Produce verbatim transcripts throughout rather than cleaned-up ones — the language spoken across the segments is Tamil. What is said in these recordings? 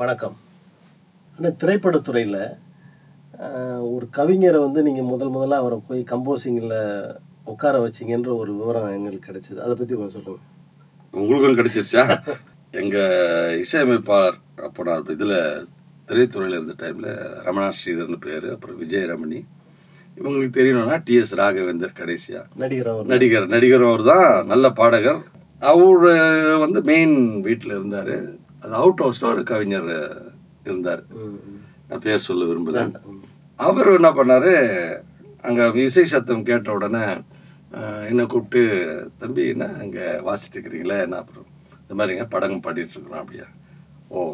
வணக்கம். ஆனால் திரைப்படத்துறையில் ஒரு கவிஞரை வந்து நீங்கள் முதல் முதலாக அவரை போய் கம்போசிங்கில் உட்கார வச்சிங்கன்ற ஒரு விவரம் எங்களுக்கு கிடைச்சிது. அதை பற்றி கொஞ்சம் சொல்லுங்கள். உங்களுக்கும் கிடைச்சிருச்சா? எங்கள் இசையமைப்பாளர் அப்போ நான் இதில் திரைத்துறையில் இருந்த டைமில் ரமணா ஸ்ரீதர்னு பேர், அப்புறம் விஜய் ரமணி, இவங்களுக்கு தெரியணும்னா டிஎஸ் ராகவேந்தர் கடைசியாக நடிகர் நடிகர் நடிகர் அவர் தான் நல்ல பாடகர். அவர் வந்து மெயின் வீட்டில் இருந்தார். அது அவுட் ஹவுஸில் ஒரு கவிஞர் இருந்தார், நான் பேர் சொல்ல விரும்பல. அவர் என்ன பண்ணார், அங்கே இசை சத்தம் கேட்ட உடனே என்னை கூப்பிட்டு, தம்பி என்ன அங்கே வாசிட்டுருக்கிறீங்களே என்ன, அப்புறம் இந்த மாதிரிங்க படம் பாடிட்டுருக்குறோம் அப்படியா, ஓ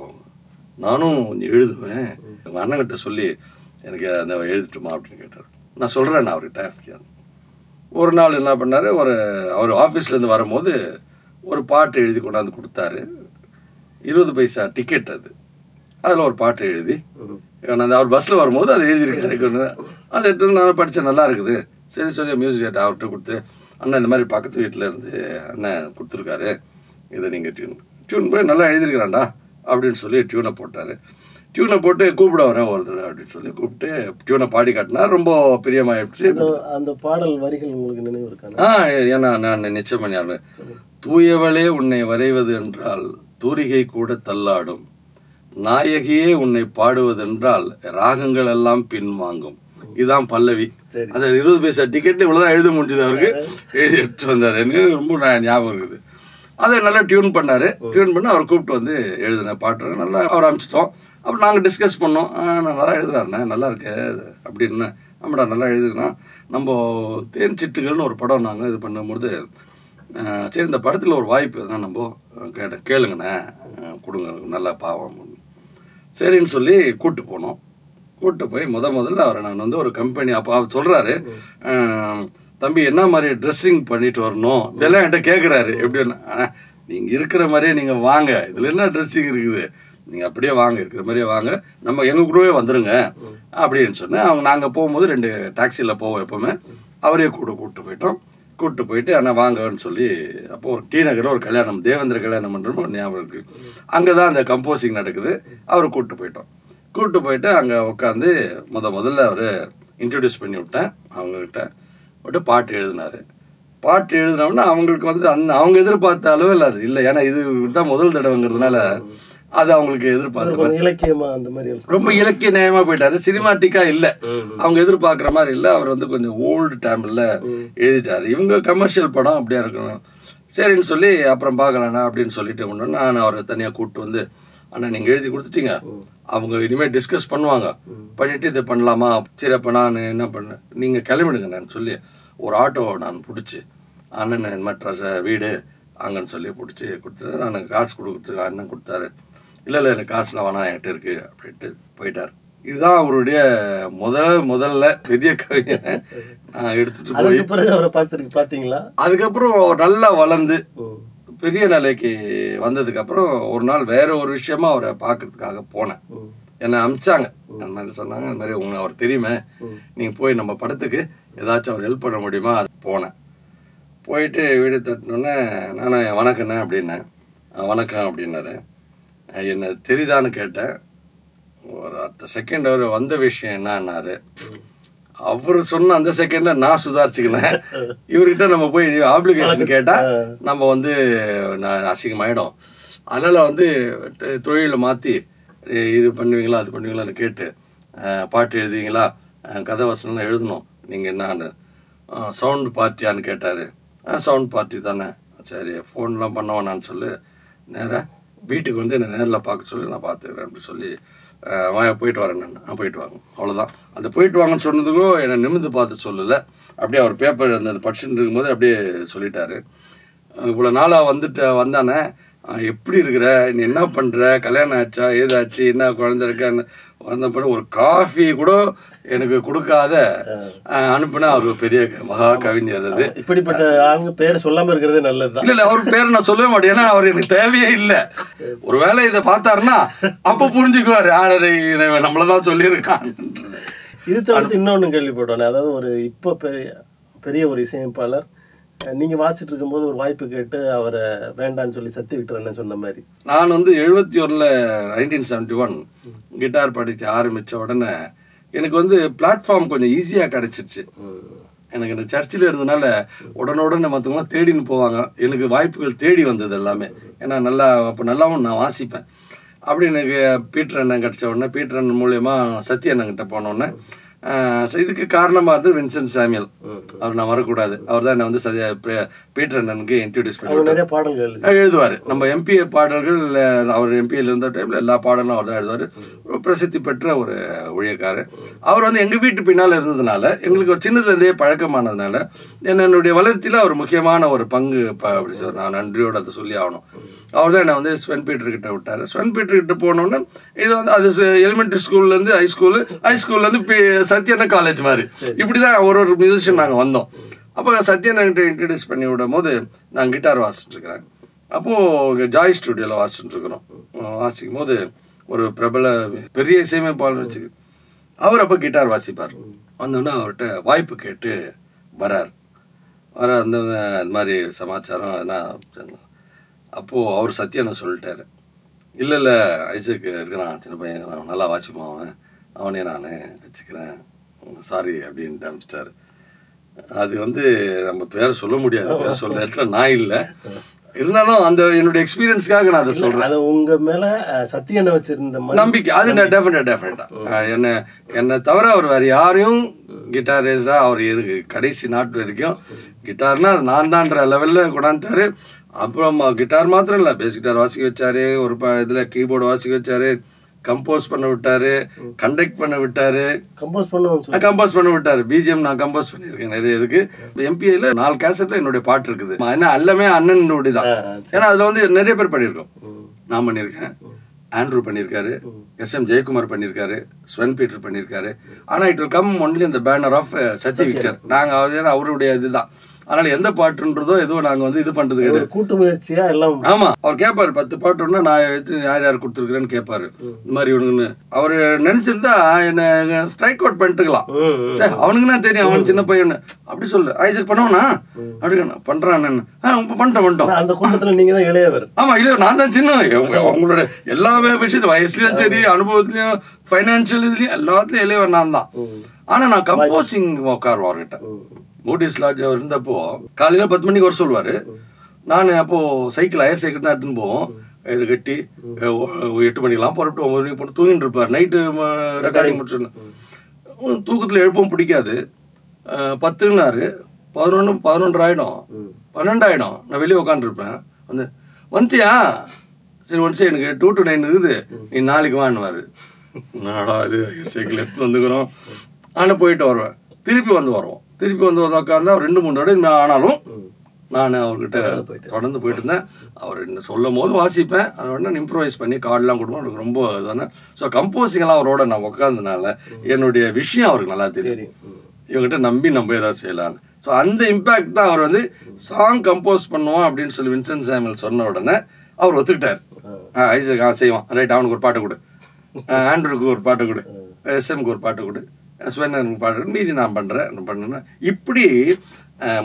நானும் கொஞ்சம் எழுதுவேன், எங்கள் அண்ணன்கிட்ட சொல்லி எனக்கு அந்த எழுதிட்டுமா அப்படின்னு கேட்டார். நான் சொல்கிறேன் நான் அவர்கிட்ட ஆஃப்டியான். ஒரு நாள் என்ன பண்ணார், ஒரு அவர் ஆஃபீஸ்லேருந்து வரும்போது ஒரு பாட்டு எழுதி கொண்டாந்து கொடுத்தாரு. இருபது பைசா டிக்கெட், அது அதில் ஒரு பாட்டு எழுதி கொண்டாந்து அவர் பஸ்ஸில் வரும்போது அது எழுதியிருக்காரு. அதை எடுத்து நான் படித்தேன், நல்லா இருக்குது சரி சொல்லி மியூசிக் அவர்கிட்ட கொடுத்து, அண்ணன் இந்த மாதிரி பக்கத்து வீட்டில் இருந்து அண்ணன் கொடுத்துருக்காரு இதை நீங்கள் டியூன் டியூன் போய் நல்லா எழுதியிருக்கிறாண்டா அப்படின்னு சொல்லி டியூனை போட்டார். டியூனை போட்டு கூப்பிட வர வருது அப்படின்னு சொல்லி கூப்பிட்டு டியூனை பாடி காட்டினா ரொம்ப பிரியமாயிடுச்சு. அந்த பாடல் வரிகள் உங்களுக்கு நினைவு இருக்காங்க? ஆ, ஏன்னா நான் நிச்சயமா ஞாபகம். தூயவளே உன்னை வரைவது என்றால் தூரிகை கூட தள்ளாடும், நாயகியே உன்னை பாடுவதென்றால் ராகங்கள் எல்லாம் பின்வாங்கும். இதுதான் பல்லவி. அந்த இருபது பைசா டிக்கெட் இவ்வளோதான் எழுத முடிஞ்சது அவருக்கு, எழுதி எடுத்து வந்தார். எனக்கு ரொம்ப ஞாபகம் இருக்குது. அதை நல்லா டியூன் பண்ணார். டியூன் பண்ணி அவர் கூப்பிட்டு வந்து எழுதின பாட்டு நல்லா அவர் அனுப்பிச்சிட்டோம். அப்புறம் நாங்கள் டிஸ்கஸ் பண்ணோம், நான் நல்லா எழுதுறாருண்ணே நல்லா இருக்கு அப்படின்னு. ஆமாடா நல்லா எழுதுனா, நம்ம தேன் சிட்டுகள்னு ஒரு படம் நாங்கள் இது பண்ணும்போது சரி இந்த படத்தில் ஒரு வாய்ப்பு எதுனா நம்ம கேட்ட கேளுங்கண்ணே கொடுங்க நல்லா பாவம் சரின்னு சொல்லி கூப்பிட்டு போனோம். கூப்பிட்டு போய் முத முதல்ல அவரை நான் வந்து ஒரு கம்பெனி, அப்போ அவர் சொல்கிறாரு, தம்பி என்ன மாதிரி ட்ரெஸ்ஸிங் பண்ணிட்டு வரணும் இதெல்லாம் என்கிட்ட கேட்குறாரு. எப்படின்னா, நீங்கள் இருக்கிற மாதிரியே நீங்கள் வாங்க, இதில் என்ன ட்ரெஸ்ஸிங் இருக்குது, நீங்கள் அப்படியே வாங்க இருக்கிற மாதிரியே வாங்க, நம்ம எங்கள் கூடவே வந்துடுங்க அப்படின்னு சொன்னேன். அவங்க நாங்கள் போகும்போது ரெண்டு டாக்ஸியில் போவோம் எப்போவுமே, அவரே கூட கூப்பிட்டு போயிட்டோம். கூப்பிட்டு போயிட்டு ஆனால் வாங்கன்னு சொல்லி, அப்போது ஒரு டி நகரில் ஒரு கல்யாணம், தேவேந்திர கல்யாணம் பண்ணுறோம் ஞாபகம் இருக்குது, அங்கே தான் அந்த கம்போசிங் நடக்குது. அவரை கூப்பிட்டு போயிட்டோம். கூப்பிட்டு போயிட்டு அங்கே உட்காந்து முத முதல்ல அவர் இன்ட்ரடியூஸ் பண்ணி விட்டேன் அவங்கக்கிட்ட. விட்டு பாட்டு எழுதினார். பாட்டு எழுதினோடனே அவங்களுக்கு வந்து அந்த அவங்க எதிர்பார்த்த அளவு இல்லை அது இல்லை, ஏன்னா இது தான் முதல் தடவைங்கிறதுனால அது அவங்களுக்கு எதிர்பார்க்க இலக்கியமா அந்த மாதிரி ரொம்ப இலக்கிய நியாயமா போயிட்டாரு. சினிமாட்டிக்கா இல்லை, அவங்க எதிர்பார்க்குற மாதிரி இல்லை. அவர் வந்து கொஞ்சம் ஓல்டு டைமில் எழுதிட்டாரு. இவங்க கமர்ஷியல் படம் அப்படியா இருக்கணும் சரின்னு சொல்லி அப்புறம் பார்க்கலாண்ணா அப்படின்னு சொல்லிட்டு ஒன்று நான் அவரை தனியாக கூப்பிட்டு வந்து, ஆனால் நீங்கள் எழுதி கொடுத்துட்டீங்க, அவங்க இனிமேல் டிஸ்கஸ் பண்ணுவாங்க, பண்ணிவிட்டு இதை பண்ணலாமா. சரி அப்போ நான் என்ன பண்ணேன், நீங்கள் கிளம்பிடுங்க நான் சொல்லி ஒரு ஆட்டோவை நான் பிடிச்சி அண்ணன் இந்த மாதிரி வீடு அங்கன்னு சொல்லி பிடிச்சி கொடுத்துட்டு நான் காசு கொடுக்குறதுக்கு அண்ணன் கொடுத்தாரு. இல்லை இல்லை எனக்கு காசுலாம் வேணாம் என்கிட்ட இருக்குது அப்படின்ட்டு போயிட்டார். இதுதான் அவருடைய முதல் முதல்ல பெரிய கவிஞனை நான் எடுத்துகிட்டு போய் அவரை பார்த்துருக்கு பார்த்தீங்களா. அதுக்கப்புறம் நல்லா வளர்ந்து பெரிய நிலைக்கு வந்ததுக்கப்புறம் ஒரு நாள் வேற ஒரு விஷயமா அவரை பார்க்கறதுக்காக போனேன். என்னை அமிச்சாங்க, அந்த மாதிரி சொன்னாங்க, அந்த மாதிரி உங்களை அவர் தெரியுமே நீங்கள் போய் நம்ம படத்துக்கு ஏதாச்சும் அவர் ஹெல்ப் பண்ண முடியுமா அது போனேன். போயிட்டு வீடு தட்டினோடனே நான் வணக்கண்ணே அப்படின்னேன். வணக்கம் அப்படின்னாரு. என்னை தெரியுதான்னு கேட்டேன். ஒரு அடுத்த செகண்ட் அவர் வந்த விஷயம் என்னன்னாரு. அவர் சொன்ன அந்த செகண்டில் நான் சுதாரிச்சுக்கினேன். இவர்கிட்ட நம்ம போய் ஆப்ளிகேஷன் கேட்டால் நம்ம வந்து நான் அசிங்கமாயிடும், அதனால் வந்து தொழிலை மாற்றி இது பண்ணுவீங்களா அது பண்ணுவீங்களான்னு கேட்டு, பாட்டு எழுதுவீங்களா கதை வசனம்லாம் எழுதணும், நீங்கள் என்னான்னு சவுண்ட் பார்ட்டியான்னு கேட்டார். சவுண்ட் பார்ட்டி தானே, சரி ஃபோன்லாம் பண்ணுவேண்ணான்னு சொல்லி நேராக வீட்டுக்கு வந்து என்னை நேரில் பார்க்க சொல்லி நான் பார்த்துக்கிறேன் அப்படின்னு சொல்லி போயிட்டு வரேன். நான் நான் போயிட்டு வாங்க அவ்வளோதான். அந்த போயிட்டு வாங்கன்னு சொன்னதுக்கும் என்னை நிமிந்து பார்த்து சொல்லலை, அப்படியே அவர் பேப்பர் அந்த படிச்சுட்டு இருக்கும்போது அப்படியே சொல்லிட்டாரு. இவ்வளோ நாளாக வந்துட்டு வந்தானே எப்படி இருக்கிற நீ என்ன பண்ணுற கல்யாணம் ஆச்சா ஏதாச்சு என்ன குழந்தை இருக்கான்னு வந்த பண்ண ஒரு காஃபி கூட எனக்கு கொடுக்காத அனுப்புனா அவர் பெரிய மகா கவிஞர். அது இப்படிப்பட்ட ஆளுங்க பேர் சொல்லாமல் இருக்கிறது நல்லது. இல்லை இல்லை அவர் பேரை நான் சொல்லவே மாட்டேன், ஏன்னா அவர் எனக்கு தேவையே இல்லை. ஒரு வேளை இதை பார்த்தாருன்னா அப்போ புரிஞ்சுக்குவார் ஆளரை நம்மளதான் சொல்லியிருக்கான். இது தவிர்த்து இன்னொன்று கேள்விப்பட்டோம், அதாவது ஒரு இப்போ பெரிய பெரிய ஒரு இசையமைப்பாளர் நீங்க வாசிட்டு இருக்கும்போது ஒரு வாய்ப்பு கேட்டு அவரை வேண்டான்னு சொல்லி சத்தி விட்டுறேன்னு சொன்ன மாதிரி நான் வந்து எழுபத்தி ஒன்றுல நைன்டீன் செவன்டி ஒன் கிட்டார் படிக்க ஆரம்பிச்ச உடனே எனக்கு வந்து பிளாட்ஃபார்ம் கொஞ்சம் ஈஸியா கிடைச்சிடுச்சு எனக்கு அந்த சர்ச்சில் இருந்தனால உடனே மத்தவங்க தேடின்னு போவாங்க எனக்கு வாய்ப்புகள் தேடி வந்தது எல்லாமே ஏன்னா நல்லா அப்ப நல்லாவும் நான் வாசிப்பேன் அப்படி எனக்கு பீட்டர் அண்ணன் கிடைச்ச உடனே பீட்டர் அண்ணன் மூலமா சத்திய அண்ணன்கிட்ட போன உடனே இதுக்கு காரணமா இருந்தது வின்சென்ட் சாமுவேல் அவர் நான் வரக்கூடாது அவர் தான் வந்து பீட்டர் அண்ணனுக்கு இன்ட்ரோடியூஸ் பண்ணி எழுதுவார் நம்ம எம்பி பாடல்கள் அவர் எம்பியில் இருந்த டைம்ல எல்லா பாடலும் அவர் தான் எழுதுவார் பிரசித்தி பெற்ற ஒரு ஊழியக்காரர் அவர் வந்து எங்க வீட்டு பின்னால் இருந்ததுனால எங்களுக்கு ஒரு சின்னதுல இருந்தே பழக்கமானதுனால என்னுடைய வளர்ச்சியில அவர் முக்கியமான ஒரு பங்கு அப்படி சார் நான் நன்றியோட அதை சொல்லி ஆகணும் அவர் தான் என்னை வந்து ஸ்வென் பீட்டர் கிட்ட விட்டாரு ஸ்வென் பீட்டர் கிட்ட போனோம்னா இது வந்து அது எலிமெண்டரி ஸ்கூல்ல இருந்து ஹை ஸ்கூலு ஹை ஸ்கூல்ல இருந்து சத்யன காலேஜ் மாதிரி இப்படிதான் ஒரு ஒரு மியூசிஷியன் நாங்கள் வந்தோம் அப்போ சத்யன்கிட்ட இன்ட்ரடியூஸ் பண்ணி விடும் போது நாங்கள் கிட்டார் வாசிட்டு இருக்கிறாங்க அப்போது ஜாய் ஸ்டுடியோவில் வாசிட்டு இருக்கிறோம் வாசிக்கும் போது ஒரு பிரபல பெரிய இசையமைப்பாளர் வச்சுக்கு அவர் அப்போ கிட்டார் வாசிப்பார் வந்தோன்னா அவர்கிட்ட வாய்ப்பு கேட்டு வரார் வர அந்த இந்த மாதிரி சமாச்சாரம் அதெல்லாம் அப்போது அவர் சத்யனை சொல்லிட்டாரு இல்லை இல்லை ஐசக்கு இருக்கிறான் சின்ன பையன் இருக்கிறான் நல்லா வாசிப்பான் அவன் அவனே நான் வச்சுக்கிறேன் சாரி அப்படின்ட்டு அனுப்பிச்சிட்டாரு அது வந்து நம்ம பேர் சொல்ல முடியாது பேர் சொல்கிற இடத்துல நான் இல்லை இருந்தாலும் அந்த என்னுடைய எக்ஸ்பீரியன்ஸ்க்காக நான் அதை சொல்கிறேன் அது உங்கள் மேலே சத்தியனை வச்சுருந்த நம்பிக்கை அது டெஃபினட் டெஃபினட்டாக என்னை என்னை தவிர அவர் வேறு யாரையும் கிட்டாரிஸ்டாக அவர் இருக்கு கடைசி நாட்டு வரைக்கும் கிட்டார்னா அது நான் தான்ற லெவலில் கொண்டாந்துட்டார் அப்புறம் கிட்டார் மாத்திரம் இல்லை பேஸ் கிட்டார் வாசிக்க வச்சாரு ஒரு ப இதில் கீபோர்டு வாசிக்க வச்சாரு கம்போஸ் பண்ண விட்டாரு கண்டக்ட் பண்ண விட்டாரு கம்போஸ் பண்ண கம்போஸ் பண்ண விட்டாரு பிஜிஎம் நான் கம்போஸ் பண்ணியிருக்கேன் நிறைய இதுக்கு எம்பிஐல நாலு கேசட்ல என்னுடைய பாட்டு இருக்குது ஏன்னா எல்லாமே அண்ணனுடைய தான் ஏன்னா அதுல வந்து நிறைய பேர் பண்ணியிருக்கோம் நான் பண்ணியிருக்கேன் ஆண்ட்ரூ பண்ணியிருக்காரு எஸ் எம் ஜெயக்குமார் பண்ணியிருக்காரு ஸ்வென் பீட்டர் பண்ணியிருக்காரு ஆனால் இட் வில் கம் ஒன்லி இந்த பேனர் ஆஃப் சத்தி விக்டர் நாங்கள் அவருடைய இதுதான் அதனால எந்த பாட்டுன்றதோ ஏதோ நாங்கள் வந்து இது பண்ணுறது கிடையாது கூட்டு முயற்சியா எல்லாம் ஆமாம் அவர் கேட்பாரு பத்து பாட்டுன்னா நான் எடுத்து யார் யார் கொடுத்துருக்குறேன்னு கேட்பாரு இந்த மாதிரி இவனுன்னு அவர் நினைச்சிருந்தா என்ன ஸ்ட்ரைக் அவுட் பண்ணிட்டுருக்கலாம் அவனுக்குன்னா தெரியும் அவன் சின்ன பையன் அப்படி சொல்லு ஐசக் பண்ணுவானா அப்படி பண்றான் பண்ணிட்டோம் பண்ணிட்டோம் அந்த கூட்டத்தில் நீங்க தான் இளையவர் ஆமா இல்லையா நான் தான் சின்ன அவங்களோட எல்லா விஷயத்தையும் வயசுலயும் சரி அனுபவத்துலயும் ஃபைனான்சியல் இதுலயும் எல்லாத்துலயும் இளையவர் நான் தான் ஆனா நான் கம்போசிங் உட்காருவோம் அவர்கிட்ட மோட்டிஸ் லாட்ஜ் அவர் இருந்தப்போ காலையில் பத்து மணிக்கு வர சொல்லுவார் நான் அப்போது சைக்கிள் ஹயர் சைக்கிள் தான் எடுத்துன்னு போவோம் இது கட்டி எட்டு மணிக்கெலாம் புறப்பட்டு ஒம்பது மணிக்கு போட்டு தூங்கிட்டு இருப்பார் நைட்டு ரெக்கார்டிங் முடிச்சுருந்தேன் தூக்கத்தில் எழுப்பவும் பிடிக்காது பத்துன்னாரு பதினொன்று பதினொன்று ஆகிடும் பன்னெண்டாயிடும் நான் வெளியே உட்காந்துருப்பேன் வந்து வந்துச்சியா சரி வந்துச்சு எனக்கு டூ டு நைன் இருக்குது நீ நாளைக்கு வான்னுவார் நாடா இது ஹயர் சைக்கிள் எடுத்துன்னு வந்துக்கிறோம் ஆனால் போயிட்டு வருவேன் திருப்பி வந்து வருவோம் திருப்பி வந்து ஒரு உட்காந்து ரெண்டு மூணு தடவை ஆனாலும் நான் அவர்கிட்ட தொடர்ந்து போயிட்டு இருந்தேன் அவர் என்ன சொல்லும் போது வாசிப்பேன் அதை உடனே இம்ப்ரோவைஸ் பண்ணி கார்டெலாம் கொடுப்போம் அவருக்கு ரொம்ப இதுதானே ஸோ கம்போசிங்கெல்லாம் அவரோட நான் உட்காந்ததுனால என்னுடைய விஷயம் அவருக்கு நல்லா தெரியும் இவங்ககிட்ட நம்பி நம்ம ஏதாவது செய்யலான்னு ஸோ அந்த இம்பேக்ட் தான் அவர் வந்து சாங் கம்போஸ் பண்ணுவோம் அப்படின்னு சொல்லி வின்சென்ட் சாமுவேல் சொன்ன உடனே அவர் ஒத்துக்கிட்டார் ஆ ஐசக் ஆ செய்வான் ரைட் அவனுக்கு ஒரு பாட்டு கொடு ஆண்ட்ரூக்கு ஒரு பாட்டு கொடு எஸ்எம்க்கு ஒரு பாட்டு கொடு ஸ்வென்னு பாடுற மீதி நான் பண்ணுறேன் பண்ணுறேன் இப்படி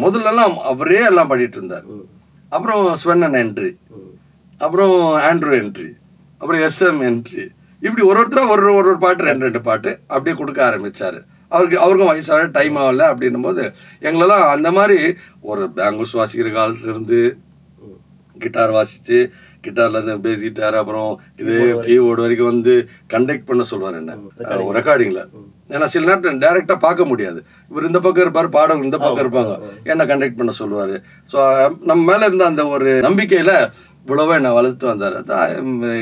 முதல்லலாம் அவரே எல்லாம் பாடிட்டு இருந்தார் அப்புறம் ஸ்வென்னன் என்ட்ரி அப்புறம் ஆண்ட்ரூ என்ட்ரி அப்புறம் எஸ்எம் என்ட்ரி இப்படி ஒரு ஒருத்தராக ஒரு ஒரு ஒரு பாட்டு ரெண்டு ரெண்டு பாட்டு அப்படியே கொடுக்க ஆரம்பித்தார் அவருக்கு அவருக்கும் வயசாக டைம் ஆகலை அப்படின்னும் போது எங்களெல்லாம் அந்த மாதிரி ஒரு பேங்குஸ் வாசிக்கிற காலத்துலேருந்து கிட்டார் வாசித்து கிட்டார்லேருந்து பேஸ் கிட்டார் அப்புறம் இது கீபோர்டு வரைக்கும் வந்து கண்டக்ட் பண்ண சொல்வார் என்ன ரெக்கார்டிங்கில் ஏன்னா சில நேரத்தில் டேரெக்டாக பார்க்க முடியாது இவர் இந்த பக்கம் இருப்பார் பாடகர் இந்த பக்கம் இருப்பாங்க என்ன கண்டக்ட் பண்ண சொல்லுவார் ஸோ நம்ம மேலே இருந்த அந்த ஒரு நம்பிக்கையில் இவ்வளவோ என்னை வளர்த்து வந்தார்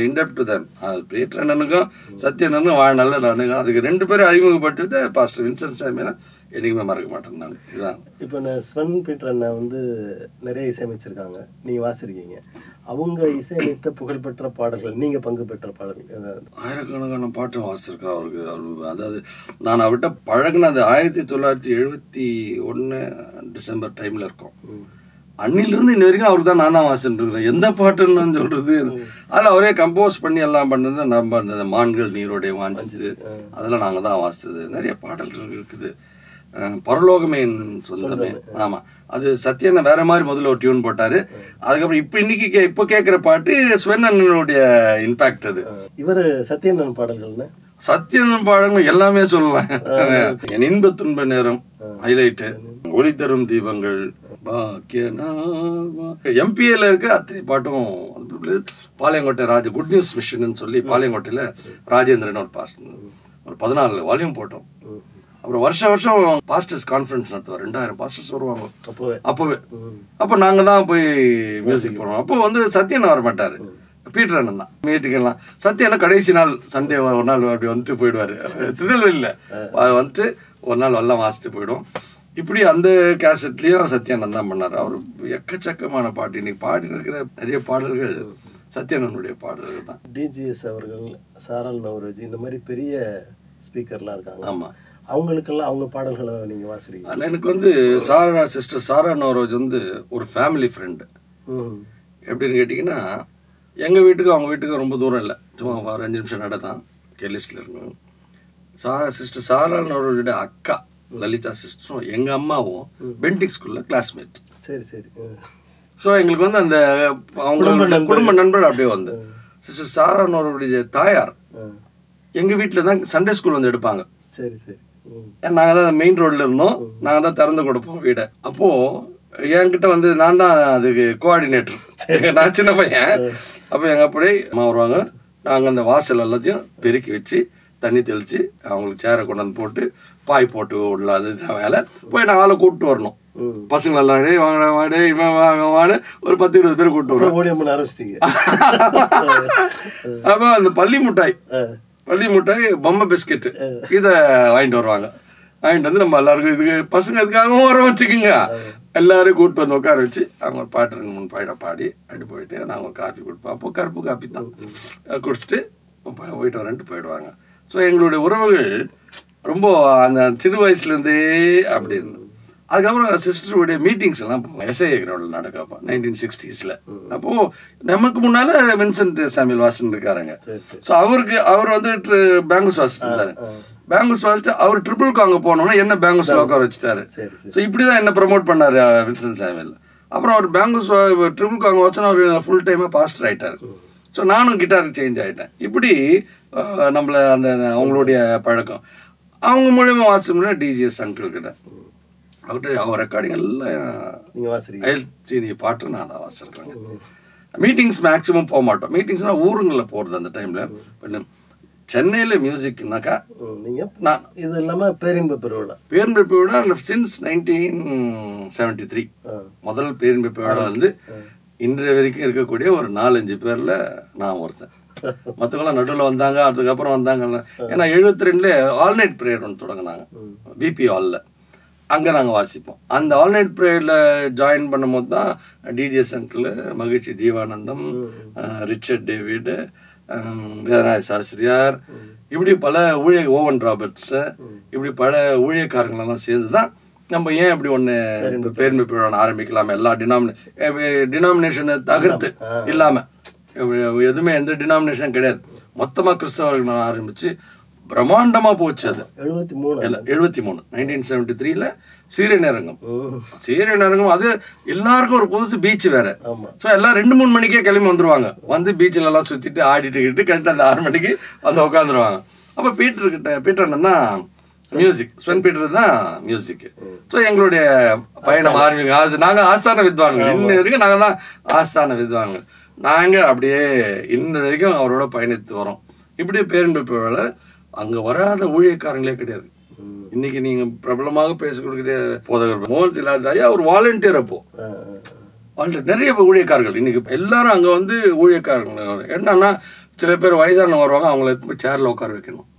இன்டெப்ட் தேம் பீட்டர் அண்ணனுக்கும் சத்யனனுக்கும் வாழ்நாள் நானுக்கும் அதுக்கு ரெண்டு பேரும் அறிமுகப்பட்டு பாஸ்டர் வின்சென்ட் சாமுவேல் என்றைக்குமே மறக்க மாட்டேன் நான் இதுதான் இப்போ நான் ஸ்வென் பீட்டர் அண்ணா வந்து நிறைய இசையமைச்சிருக்காங்க நீங்கள் வாசிருக்கீங்க அவங்க இசையமைத்த புகழ்பெற்ற பாடல்கள் நீங்கள் பங்கு பெற்ற பாடல்கள் ஏதாவது ஆயிரக்கணக்கான பாட்டும் வாசிருக்கிறேன் அவருக்கு அவர் அதாவது நான் அவர்கிட்ட பழகினது ஆயிரத்தி தொள்ளாயிரத்தி எழுபத்தி ஒன்று டிசம்பர் டைமில் இருக்கோம் அன்னிலிருந்து இன்ன வரைக்கும் அவர் தான் நான் தான் வாசிட்டு இருக்கிறேன் எந்த பாட்டுன்னு சொல்கிறது அதில் அவரே கம்போஸ் பண்ணி எல்லாம் பண்ணது நம்ம இந்த மான்கள் நீரோடைய வாஞ்சிது அதெல்லாம் நாங்கள் தான் வாசித்தது நிறைய பாடல்கள் இருக்குது பரலோகமே சொந்தமே ஆமாம் அது சத்யன வேற மாதிரி முதல்ல ஒரு டியூன் போட்டாரு. அதுக்கு அப்புறம் இப்போ இன்னைக்கு இப்போ கேக்குற பாட்டு ஸ்வென் அண்ணனோட இம்பாக்ட். அது இவர் சத்யனன் பாடல்கள்னா சத்யனன் பாடல்கள் எல்லாமே சொல்லலாம். என் இன்ப துன்ப நேரம் ஹைலைட், ஒளி தரும் தீபங்கள், எம்பிஏல இருக்க அத்தனை பாட்டும். பாளையங்கோட்டை ராஜ குட் நியூஸ் மிஷன் சொல்லி பாளையங்கோட்டையில ராஜேந்திரன் ஒரு பாஸ் ஒரு பதினாலு வால்யூம் போட்டோம். அப்புறம் வருஷம் வருஷம் பாஸ்டர்ஸ் கான்ஃபரன்ஸ் நடத்துவோம், ரெண்டாயிரம் பாஸ்டர்ஸ் வருவாங்க. அப்போவே அப்போவே அப்போ நாங்கள் தான் போய் மியூசிக் போடுவோம். அப்போ வந்து சத்யன் வர மாட்டாரு, பீட்டர் அண்ணன் தான் மீட்டுக்கெல்லாம். சத்யனா கடைசி நாள் சண்டே ஒரு நாள் அப்படி வந்துட்டு போயிடுவாரு. திருநெல்வேலியில் வந்துட்டு ஒரு நாள் எல்லாம் வாசிட்டு போயிடும். இப்படி அந்த கேசட்லேயும் சத்யானந்த் தான் பண்ணார். அவர் எக்கச்சக்கமான பாட்டு இன்னைக்கு பாடி இருக்கிற நிறைய பாடல்கள் சத்யானந்தனுடைய பாடல்கள் தான். டிஜிஎஸ் அவர்கள், சாரா நவரோஜி, இந்த மாதிரி பெரிய ஸ்பீக்கர்லாம் இருக்காங்க. ஆமாம், அவங்களுக்கெல்லாம் அவங்க பாடல்களை நீங்கள் வாசிக்கிறீங்க. ஆனால் எனக்கு வந்து சாரா சிஸ்டர் சாரா நவரோஜி வந்து ஒரு ஃபேமிலி ஃப்ரெண்டு. எப்படின்னு கேட்டிங்கன்னா எங்கள் வீட்டுக்கும் அவங்க வீட்டுக்கும் ரொம்ப தூரம் இல்லை, சும்மா ஒரு அஞ்சு நிமிஷம் நட தான் கெலிஸ்டில் இருக்கும். சாரா சிஸ்டர் சாரா நவரோஜியோட அக்கா லலிதா சிஸ்டரும் எங்கள் அம்மாவும் பென்டிங் ஸ்கூலில் கிளாஸ்மேட். சரி சரி. ஸோ எங்களுக்கு வந்து அந்த அவங்களோட குடும்ப நண்பர் அப்படியே வந்து சிஸ்டர் சாரா நவரோஜியோட தாயார் எங்கள் வீட்டில் தான் சண்டே ஸ்கூல் வந்து எடுப்பாங்க. சரி சரி. நாங்கள் தான் மெயின் ரோடில் இருந்தோம், நாங்கள் தான் திறந்து கொடுப்போம் வீடை. அப்போது என்கிட்ட வந்து நான் தான் அதுக்கு கோஆர்டினேட்டர், நான் சின்ன பையன். அப்போ எங்கள் அப்படியே அம்மா வருவாங்க, நாங்கள் அந்த வாசல் எல்லாத்தையும் பெருக்கி வச்சு தண்ணி தெளித்து அவங்களுக்கு சேரை கொண்டாந்து போட்டு பாய் போட்டு விடலாம். இதுதான் வேலை. போய் நான் ஆளை கூப்பிட்டு வரணும், பசங்களை எல்லாம் டே வாங்க வாடே இவன் வாங்க வாடு ஒரு பத்து இருபது பேர் கூப்பிட்டு வருவோம் ஆரம்பிச்சிட்டிங்க. அப்போ அந்த பள்ளி மிட்டாய் பள்ளி மிட்டாய் பொம்மை பிஸ்கெட்டு இதை வாங்கிட்டு வருவாங்க. வாங்கிட்டு வந்து நம்ம எல்லாருக்கும் இதுக்கு பசங்க இதுக்காகவும் வர வச்சுக்குங்க. எல்லாரும் கூப்பிட்டு வந்து உட்கார வச்சு அவங்க ஒரு பாட்டு ரெண்டு மூணு பாயிட பாடி அப்படி போயிட்டு நாங்கள் ஒரு காஃபி கொடுப்போம். அப்போ கருப்பு காஃபி தான் குடிச்சிட்டு போயிட்டு வரேன்ட்டு போயிடுவாங்க. ஸோ எங்களுடைய உறவுகள் ரொம்ப அந்த சிறு வயசுலேருந்தே அப்படி இருந்தது. அதுக்கப்புறம் சிஸ்டருடைய மீட்டிங்ஸ் எல்லாம் எஸ்ஐ கிரவுண்டில் நடக்கப்போ நைன்டீன் சிக்ஸ்டீஸில் அப்போது நமக்கு முன்னால் வின்சென்ட் சாமியல் வாசன் இருக்காருங்க. ஸோ அவருக்கு அவர் வந்து பேங்கூஸ் வாசிட்டு இருந்தார். பேங்கூஸ் வாசிட்டு அவர் ட்ரிபிள்க்கு அங்கே போனோன்னா என்ன பேங்கூஸில் உட்கார வச்சுட்டாரு. ஸோ இப்படி தான் என்ன ப்ரமோட் பண்ணார் வின்சென்ட் சாமியல். அப்புறம் அவர் பேங்கூஸ் ட்ரிபிள்க்கு அங்கே வச்சோன்னா அவர் ஃபுல் டைமாக பாஸ்டர் ஆகிட்டார். ஸோ நானும் கிட்டாருக்கு சேஞ்ச் ஆகிட்டேன். இப்படி நம்மளை அந்த அவங்களுடைய பழக்கம் அவங்க மூலியமா வாசிச்சோம்னா டிஜிஎஸ் அங்கிள் கிட்ட அவர்கிட்ட அவங்க ரெக்கார்டிங் எல்லாம் பாட்டு நான் தான் வாசிக்கிறேங்க. மீட்டிங்ஸ் மேக்ஸிமம் போக மாட்டோம். மீட்டிங்ஸ்னால் ஊருங்களில் போகிறது அந்த டைமில். சென்னையில் மியூசிக்னாக்கா நீங்கள் நான் இது இல்லாமல் பேரின்பு பெருவிழா பேரின்பு பெருவிழா சின்ஸ் நைன்டீன் செவன்டி த்ரீ முதல் பேரின்பு பெருவிழா வந்து இன்றைய வரைக்கும் இருக்கக்கூடிய ஒரு நாலஞ்சு பேரில் நான் ஒருத்தன். மற்றவங்களாம் நடுவில் வந்தாங்க, அதுக்கப்புறம் வந்தாங்க. ஏன்னா எழுபத்தி ரெண்டுல ஆல் நைட் ப்ரேயர் ஒன்று தொடங்கினாங்க பிபி ஹாலில், அங்கே நாங்கள் வாசிப்போம். அந்த ஆல் நைட் ப்ரேயரில் ஜாயின் பண்ணும் போது தான் டிஜிஎஸ் அங்கிள், மகிழ்ச்சி ஜீவானந்தம், ரிச்சர்ட் டேவிட், வேதநாயக சாஸ்திரியார், இப்படி பல ஊழிய ஓவன் ராபர்ட்ஸு, இப்படி பல ஊழியக்காரங்களெல்லாம் சேர்ந்து தான் நம்ம ஏன் இப்படி ஒன்று பேரின்பு பெருவிழா ஆரம்பிக்கலாமே எல்லா டினாமினே டினாமினேஷனை தகர்த்து இல்லாமல் எதுவுமே எந்த டினாமினேஷனும் கிடையாது. மொத்தமாக கிறிஸ்தவர்கள் ஆரம்பித்து பிரம்மாண்டமாக போச்சு. அது எழுபத்தி மூணு இல்லை எழுபத்தி மூணு நைன்டீன் செவன்டி த்ரீல சீரநேரங்கம் சீரநேரங்கம் அது எல்லாருக்கும் ஒரு புதுசு. பீச் வேறு. ஸோ எல்லாம் ரெண்டு மூணு மணிக்கே கிளம்பி வந்துடுவாங்க. வந்து பீச்சில் எல்லாம் சுற்றிட்டு ஆடிட்டுக்கிட்டு கரெக்டாக அந்த ஆறு மணிக்கு வந்து உட்காந்துருவாங்க. அப்போ பீட்டர்கிட்ட பீட்டர் அண்ணன் தான் மியூசிக், ஸ்வென் பீட்டர் தான் மியூசிக்கு. ஸோ எங்களுடைய பயணம் ஆரம்பிக்கும். அது நாங்கள் ஆஸ்தான வித்வான்கள், இன்னும் வரைக்கும் நாங்கள் தான் ஆஸ்தான வித்வான்கள். நாங்கள் அப்படியே இன்ன வரைக்கும் அவரோட பயணித்து வரோம். இப்படி பேரின்பு பெருவிழா அங்கே வராத ஊழியக்காரங்களே கிடையாது. இன்னைக்கு நீங்கள் பிரபலமாக பேசிக் கொடுக்குற போதகர் மோகன் சிலாஜாயா ஒரு வாலண்டியர். அப்போ வாலண்டியர் நிறைய ஊழியக்காரர்கள் இன்னைக்கு எல்லாரும் அங்கே வந்து ஊழியக்காரர்கள். என்னன்னா சில பேர் வயசானவங்க வருவாங்க, அவங்கள போய் சேரில் உட்கார வைக்கணும்.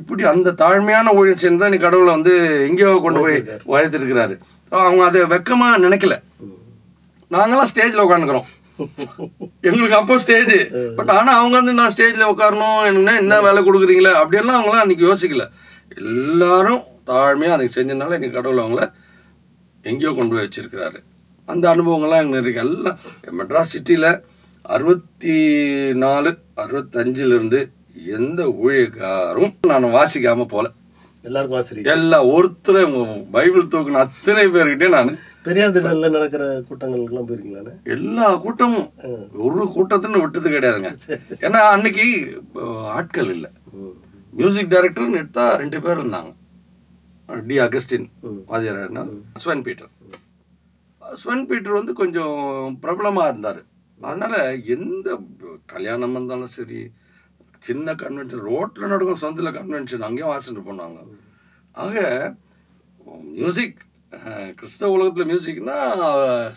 இப்படி அந்த தாழ்மையான ஊழியர் சேர்ந்து தான் இன்னைக்கு கடவுளை வந்து எங்கேயோ கொண்டு போய் வளர்த்துருக்கிறாரு. அவங்க அதை வெக்கமாக நினைக்கல. நாங்களாம் ஸ்டேஜில் உட்காந்துக்கிறோம், எங்களுக்கு அப்போ ஸ்டேஜ் பட். ஆனால் அவங்க வந்து நான் ஸ்டேஜில் உட்காரணும் என்ன என்ன வேலை கொடுக்குறீங்களே அப்படின்லாம் அவங்களாம் அன்றைக்கி யோசிக்கல. எல்லாரும் தாழ்மையாக அன்றைக்கி செஞ்சதுனால இன்னைக்கு கடவுள் அவங்கள எங்கேயோ கொண்டு போய் வச்சுருக்கிறாரு. அந்த அனுபவங்கள்லாம் எங்களுக்கு இருக்குது. எல்லாம் மெட்ராஸ் சிட்டியில் அறுபத்தி நாலு அறுபத்தஞ்சிலிருந்து எந்த ஊழியக்காரும் நான் வாசிக்காமல் போகல. எல்லாரும் வாசிக்கிறீங்க எல்லா ஒருத்தரே பைபிள் தூக்குன அத்தனை பேர்கிட்ட நான் பெரியார்ல நடக்கிற கூட்டங்களுக்கு எல்லாம் போயிருக்கீங்களா? எல்லா கூட்டமும் ஒரு கூட்டத்துன்னு விட்டது கிடையாதுங்க. ஏன்னா அன்னைக்கு ஆட்கள் இல்லை. மியூசிக் டைரக்டர்னு எடுத்தா ரெண்டு பேர் இருந்தாங்க. டி அகஸ்டின் வாதியாரனா ஸ்வென் பீட்டர். ஸ்வென் பீட்டர் வந்து கொஞ்சம் பிரபலமாக இருந்தார். அதனால எந்த கல்யாணம் இருந்தாலும் சரி, சின்ன கன்வென்ஷன், ரோட்டில் நடக்கும் சொந்தில் கன்வென்ஷன், அங்கேயும் வாசிட்டு பண்ணுவாங்க. ஆக மியூசிக் கிறிஸ்தவ உலகத்தில் மியூசிக்னா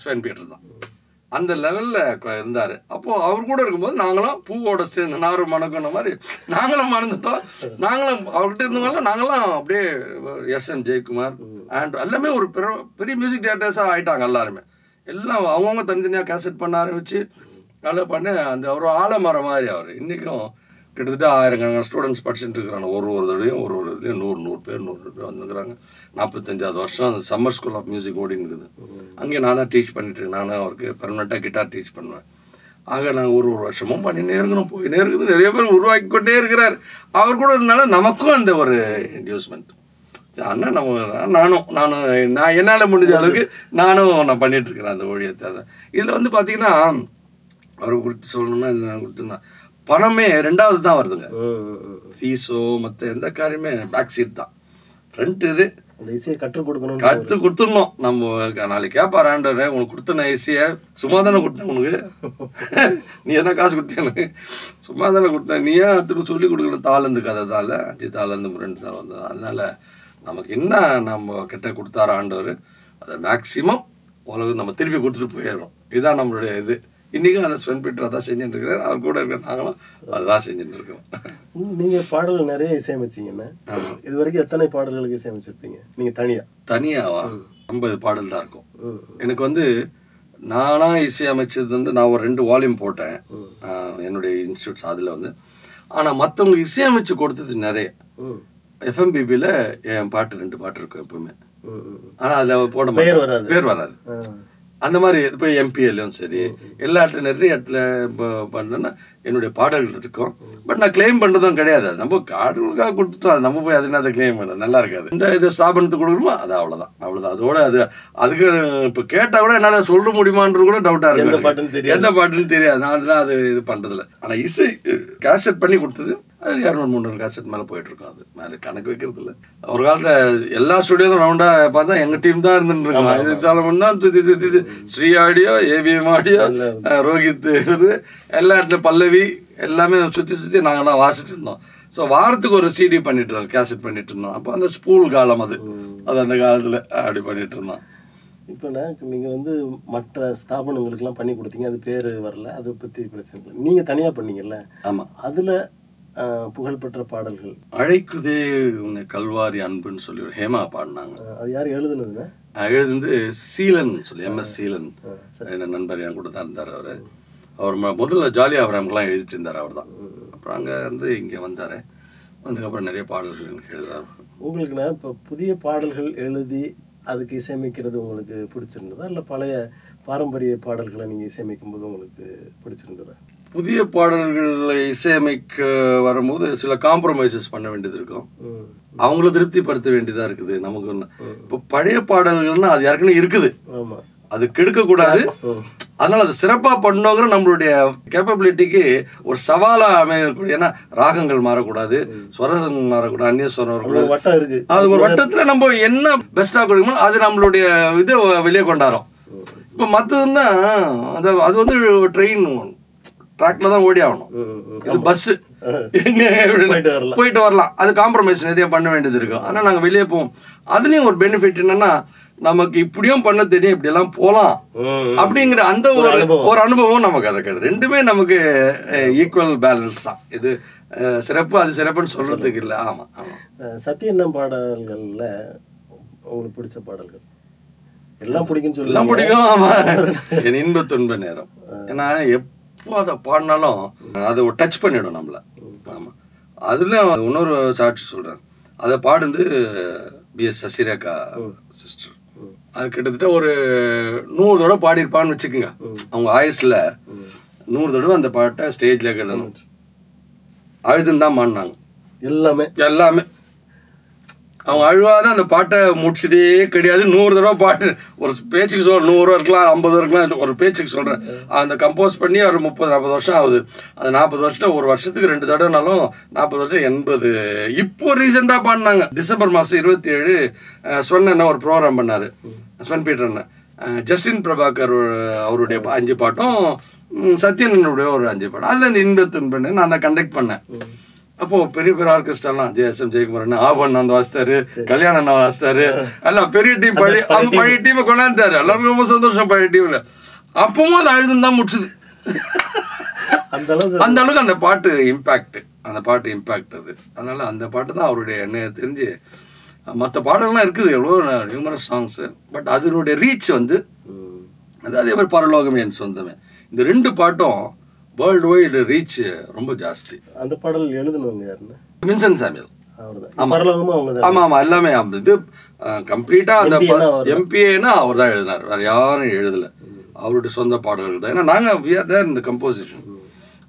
ஸ்வென் பீட்டர் தான் அந்த லெவலில் இருந்தார். அப்போது அவர் கூட இருக்கும்போது நாங்களும் பூவோட சேர்ந்து நார் மணக்கிற மாதிரி நாங்களும் மணந்துட்டோம். நாங்களும் அவர்கிட்ட இருந்தவங்களாம் நாங்களாம் அப்படியே எஸ் எம் ஜெயக்குமார் அண்ட் எல்லாமே ஒரு பெரிய பெரிய மியூசிக் டேரக்டர்ஸாக ஆகிட்டாங்க. எல்லாருமே எல்லாம் அவங்கவுங்க தனித்தனியாக கேசட் பண்ண ஆரம்பித்து நல்லா பண்ணி அந்த ஒரு ஆலமரம் மாதிரி அவர் இன்றைக்கும் கிட்டத்தட்ட ஆயிரக்கணக்கான ஸ்டூடெண்ட்ஸ் படிச்சுட்டு இருக்கிறாங்க. ஒரு ஒரு தடையும் ஒரு ஒரு இதுலேயும் நூறு நூறு பேர் நூறு பேர் வந்துருக்குறாங்க. நாற்பத்தஞ்சாவது வருஷம் அந்த சம்மர் ஸ்கூல் ஆஃப் மியூசிக் ஓடின்னு இருக்குது. அங்கேயே நான் தான் டீச் பண்ணிட்டுருக்கேன். நானும் அவருக்கு பெர்மனெண்ட்டாக கிட்டார் டீச் பண்ணுவேன். ஆக நாங்கள் ஒரு ஒரு வருஷமும் பண்ணினே இருக்கணும், போயினே இருக்குது. நிறைய பேர் உருவாக்கிக்கொண்டே இருக்கிறார். அவர் கூட இருந்தால நமக்கும் அந்த ஒரு இன்ட்யூஸ்மெண்ட். ஆனால் நம்ம நானும் நானும் நான் என்னால் முடிஞ்ச அளவுக்கு நானும் நான் பண்ணிகிட்ருக்கிறேன் அந்த ஓழியத்தை. அதை இதில் வந்து பார்த்திங்கன்னா அவரை கொடுத்து சொல்லணும்னா இது நான் கொடுத்துருந்தேன். பணமே ரெண்டாவது தான் வருதுங்க. ஃபீஸோ மற்ற எந்த காரியமே பேக் சீட் தான். ஃப்ரண்ட் இது அந்த இசையை கற்றுக் கொடுக்கணும், கற்றுக் கொடுத்துடணும். நம்ம நாளைக்கு கேட்பார் ஆண்டவரே, உனக்கு கொடுத்தன இசையை சும்மா தானே கொடுத்தேன், உனக்கு நீ என்ன காசு கொடுத்தேன்னு சும்மா தானே கொடுத்தேன், நீ ஏன் திரும்ப சொல்லிக் கொடுக்கல? தாளந்து கதை தால அஞ்சு தாளந்து ரெண்டு தாள் வந்தது. அதனால் நமக்கு என்ன நம்ம கிட்ட கொடுத்தாரு ஆண்டவர், அதை மேக்சிமம் உலகம் நம்ம திருப்பி கொடுத்துட்டு போயிடுறோம். இதுதான் நம்மளுடைய இது. இன்றைக்கும் அந்த ஸ்வென் பீட்டர் அதான் செஞ்சுட்டு இருக்கிறார். அவர் கூட இருக்கிற நாங்களும் அதுதான் செஞ்சுட்டு இருக்கிறோம். நீங்கள் பாடல்கள் நிறைய இசையமைச்சிங்கன்னா, இது வரைக்கும் எத்தனை பாடல்களுக்கு இசையமைச்சிருப்பீங்க நீங்கள் தனியாக? தனியாவா? ஐம்பது பாடல் தான் இருக்கும். எனக்கு வந்து நானாக இசையமைச்சது வந்து நான் ஒரு ரெண்டு வால்யூம் போட்டேன் என்னுடைய இன்ஸ்டியூட்ஸ் அதில் வந்து. ஆனால் மற்றவங்க இசையமைச்சு கொடுத்தது நிறைய. எஃப்எம்பிபியில் என் பாட்டு ரெண்டு பாட்டு இருக்கும் எப்பவுமே. ஆனால் அதில் போட மாட்டேன், பேர் வராது. அந்த மாதிரி இப்போ எம்பிஏலையும் சரி எல்லா இடத்துல நிறைய இடத்துல இப்போ பண்ணோன்னா என்னுடைய பாடல்கள் இருக்கும். பட் நான் கிளைம் பண்ணுறதும் கிடையாது. அது நம்ம காடுகளுக்காக கொடுத்துட்டோம், அது நம்ம போய் அதுனா அதை கிளைம் பண்ண நல்லா இருக்காது. இந்த இதை ஸ்தாபனத்துக்கு கொடுக்கணுமோ அது அவ்வளோதான், அவ்வளோதான். அதோட அது அதுக்கு இப்போ கேட்டால் கூட என்னால் சொல்ல முடியுமான்றது கூட டவுட்டாக இருக்குது. எந்த பாட்டுன்னு தெரியாது, எந்த பாட்டுன்னு தெரியாது. நான் அதெல்லாம் அது இது பண்ணுறதில்ல. ஆனால் இசை கேசட் பண்ணி கொடுத்தது அது இரநூறு முந்நூறு காசு மேலே போயிட்டுருக்கோம். அது மேலே கணக்கு வைக்கிறது இல்லை. ஒரு காலத்தில் எல்லா ஸ்டுடியோலும் ரவுண்டாக பார்த்தா எங்கள் டீம் தான் இருந்துருக்கோம். இது சாலமன் தான், Sri audio, APM audio, Rohit, எல்லா இடத்துல பல்லவி எல்லாமே சுற்றி சுற்றி நாங்கள் தான் வாசிட்டு இருந்தோம். ஸோ வாரத்துக்கு ஒரு சீடி பண்ணிட்டு இருந்தோம், கேசட் பண்ணிட்டு இருந்தோம். அப்போ அந்த ஸ்கூல் காலம் அது அது அந்த காலத்தில் அப்படி பண்ணிட்டு இருந்தோம். இப்போ நான் நீங்கள் வந்து மற்ற ஸ்தாபனங்களுக்கெல்லாம் பண்ணி கொடுத்தீங்க, அது பேர் வரல, அதை பற்றி பிரச்சனை இல்லை. நீங்கள் தனியாக பண்ணீங்கல்ல? ஆமாம். அதில் புகழ்பெற்ற பாடல்கள் அழைக்குதே கல்வாரி அன்புன்னு சொல்லி ஒரு ஹேமா பாடினாங்க. அது யார் எழுதுனதுன்னா? எழுதுந்து சீலன் சொல்லி எம்எஸ் சீலன் என்ன நண்பர் என் கூட தான் இருந்தார். அவர் அவர் முதல்ல ஜாலி ஆவரம்லாம் எழுதிட்டு இருந்தார். அவர் தான் அப்புறம் அங்கே இருந்து இங்கே வந்தார். அதுக்கப்புறம் நிறைய பாடல்கள் எனக்கு எழுதுறாரு. உங்களுக்குன்னா இப்போ புதிய பாடல்கள் எழுதி அதுக்கு இசையமைக்கிறது உங்களுக்கு பிடிச்சிருந்ததா, இல்லை பழைய பாரம்பரிய பாடல்களை நீங்கள் இசையமைக்கும் போது உங்களுக்கு பிடிச்சிருந்ததா? புதிய பாடல்களை இசையமைக்க வரும்போது சில காம்ப்ரமைசஸ் பண்ண வேண்டியது இருக்கும். அவங்கள திருப்திப்படுத்த வேண்டியதாக இருக்குது நமக்கு. இப்போ பழைய பாடல்கள்னா அது யாருக்குன்னு இருக்குது, அது கெடுக்கக்கூடாது. அதனால் அது சிறப்பாக பண்ணோங்கிற நம்மளுடைய கேப்பபிலிட்டிக்கு ஒரு சவாலாக அமையக்கூடிய. ஏன்னா ராகங்கள் மாறக்கூடாது, ஸ்வரம் மாறக்கூடாது, அந்நியஸ்வரம் வரக்கூடாது. அது ஒரு வட்டத்தில் நம்ம என்ன பெஸ்ட்டாக கொடுக்குமோ அது நம்மளுடைய இதை வெளியே கொண்டாடும். இப்போ மற்றதுன்னா அது அது வந்து ட்ரெயின் ட்ராக்ல தான் ஓடி ஆகணும். இது பஸ்ஸு எங்கே போயிட்டு வரலாம், அது காம்ப்ரமைஸ் நிறைய பண்ண வேண்டியது இருக்கும். ஆனால் நாங்கள் வெளியே போவோம். அதுலேயும் ஒரு பெனிஃபிட் என்னென்னா, நமக்கு இப்படியும் பண்ண தெரியும், இப்படியெல்லாம் போகலாம் அப்படிங்கிற அந்த ஒரு ஒரு அனுபவம் நமக்கு அதை கிடையாது. ரெண்டுமே நமக்கு ஈக்குவல் பேலன்ஸ் தான். இது சிறப்பு, அது சிறப்புன்னு சொல்கிறதுக்கு இல்லை. ஆமாம் ஆமாம். சத்தியண்ணம் பாடல்களில் உங்களுக்கு பிடிச்ச பாடல்கள் எல்லாம் பிடிக்குன்னு சொல்லி எல்லாம் பிடிக்கும். ஆமாம். என் இன்ப துன்ப நேரம் ஏன்னா எப் இப்போ அதை பாடினாலும் அதை டச் பண்ணிவிடும் நம்மளை. ஆமாம். அதில் இன்னொரு சாட்சி சொல்கிறேன். அதை பாடுந்து பிஎஸ் சசிரேகா சிஸ்டர். அது கிட்டத்தட்ட ஒரு நூறு தடவை பாடியிருப்பான்னு வச்சுக்கோங்க. அவங்க ஆயுஸில் நூறு தடவை அந்த பாட்டை ஸ்டேஜில் கேட்டணும். அழுதுன்னு தான் பாடினாங்க. எல்லாமே எல்லாமே அவன் அழுவாத அந்த பாட்டை முடிச்சதே கிடையாது. நூறு தடவை பாட்டு ஒரு பேச்சுக்கு சொல்கிறேன், நூறுவா இருக்கலாம், ஐம்பது இருக்கலாம், ஒரு பேச்சுக்கு சொல்கிறேன். அந்த கம்போஸ் பண்ணி ஒரு முப்பது நாற்பது வருஷம் ஆகுது. அந்த நாற்பது வருஷம் ஒரு வருஷத்துக்கு ரெண்டு தடவைனாலும் நாற்பது வருஷம் எண்பது. இப்போ ரீசெண்டாக பாடினாங்க. டிசம்பர் மாதம் இருபத்தி ஏழு ஸ்வன் அண்ணா ஒரு ப்ரோக்ராம் பண்ணார். ஸ்வன் பீட்டர் அண்ணா, ஜஸ்டின் பிரபாகர் அவருடைய அஞ்சு பாட்டும் சத்யனுடைய ஒரு அஞ்சு பாட்டும், அதில் இந்த இன்பத்தின் பண்ணு நான் தான் கண்டக்ட் பண்ணேன். அப்போது பெரிய பெரிய ஆர்கெஸ்ட்ராலாம் ஜே எஸ் எம் ஜெயக்குமார் ஆபன் அந்த வாசித்தாரு, கல்யாண அண்ணா வாசித்தாரு, எல்லாம் பெரிய டீம் பழைய அவங்க பழைய டீமை கொண்டாந்துட்டாரு. எல்லாருக்கும் ரொம்ப சந்தோஷம் பழைய டீமில். அப்பவும் அது அழுதுன்னு தான் முடிச்சுது. அந்த அளவுக்கு அந்த பாட்டு இம்பேக்ட், அந்த பாட்டு இம்பேக்ட் அது. அதனால் அந்த பாட்டு தான் அவருடைய என்ன தெரிஞ்சு. மற்ற பாடல்கள்லாம் இருக்குது எவ்வளோ நியூமரஸ் சாங்ஸு, பட் அதனுடைய ரீச் வந்து அது அதே மாதிரி பரலோகம் என் சொந்தமே இந்த ரெண்டு பாட்டும் வேர்ல்டு வைடு ரீச் ரொம்ப ஜாஸ்தி. அந்த பாடல் எழுதுனவங்க யாருன்னா வின்சென்ட் சாமுவேல். ஆமாம் ஆமாம், எல்லாமே இது கம்ப்ளீட்டாக அந்த எம்பிஏன்னா அவர் தான் எழுதினார், வேறு யாரும் எழுதலை. அவருடைய சொந்த பாடல்கள் தான். ஏன்னா நாங்கள் வி ஆர் தேர் இந்த கம்போசிஷன்.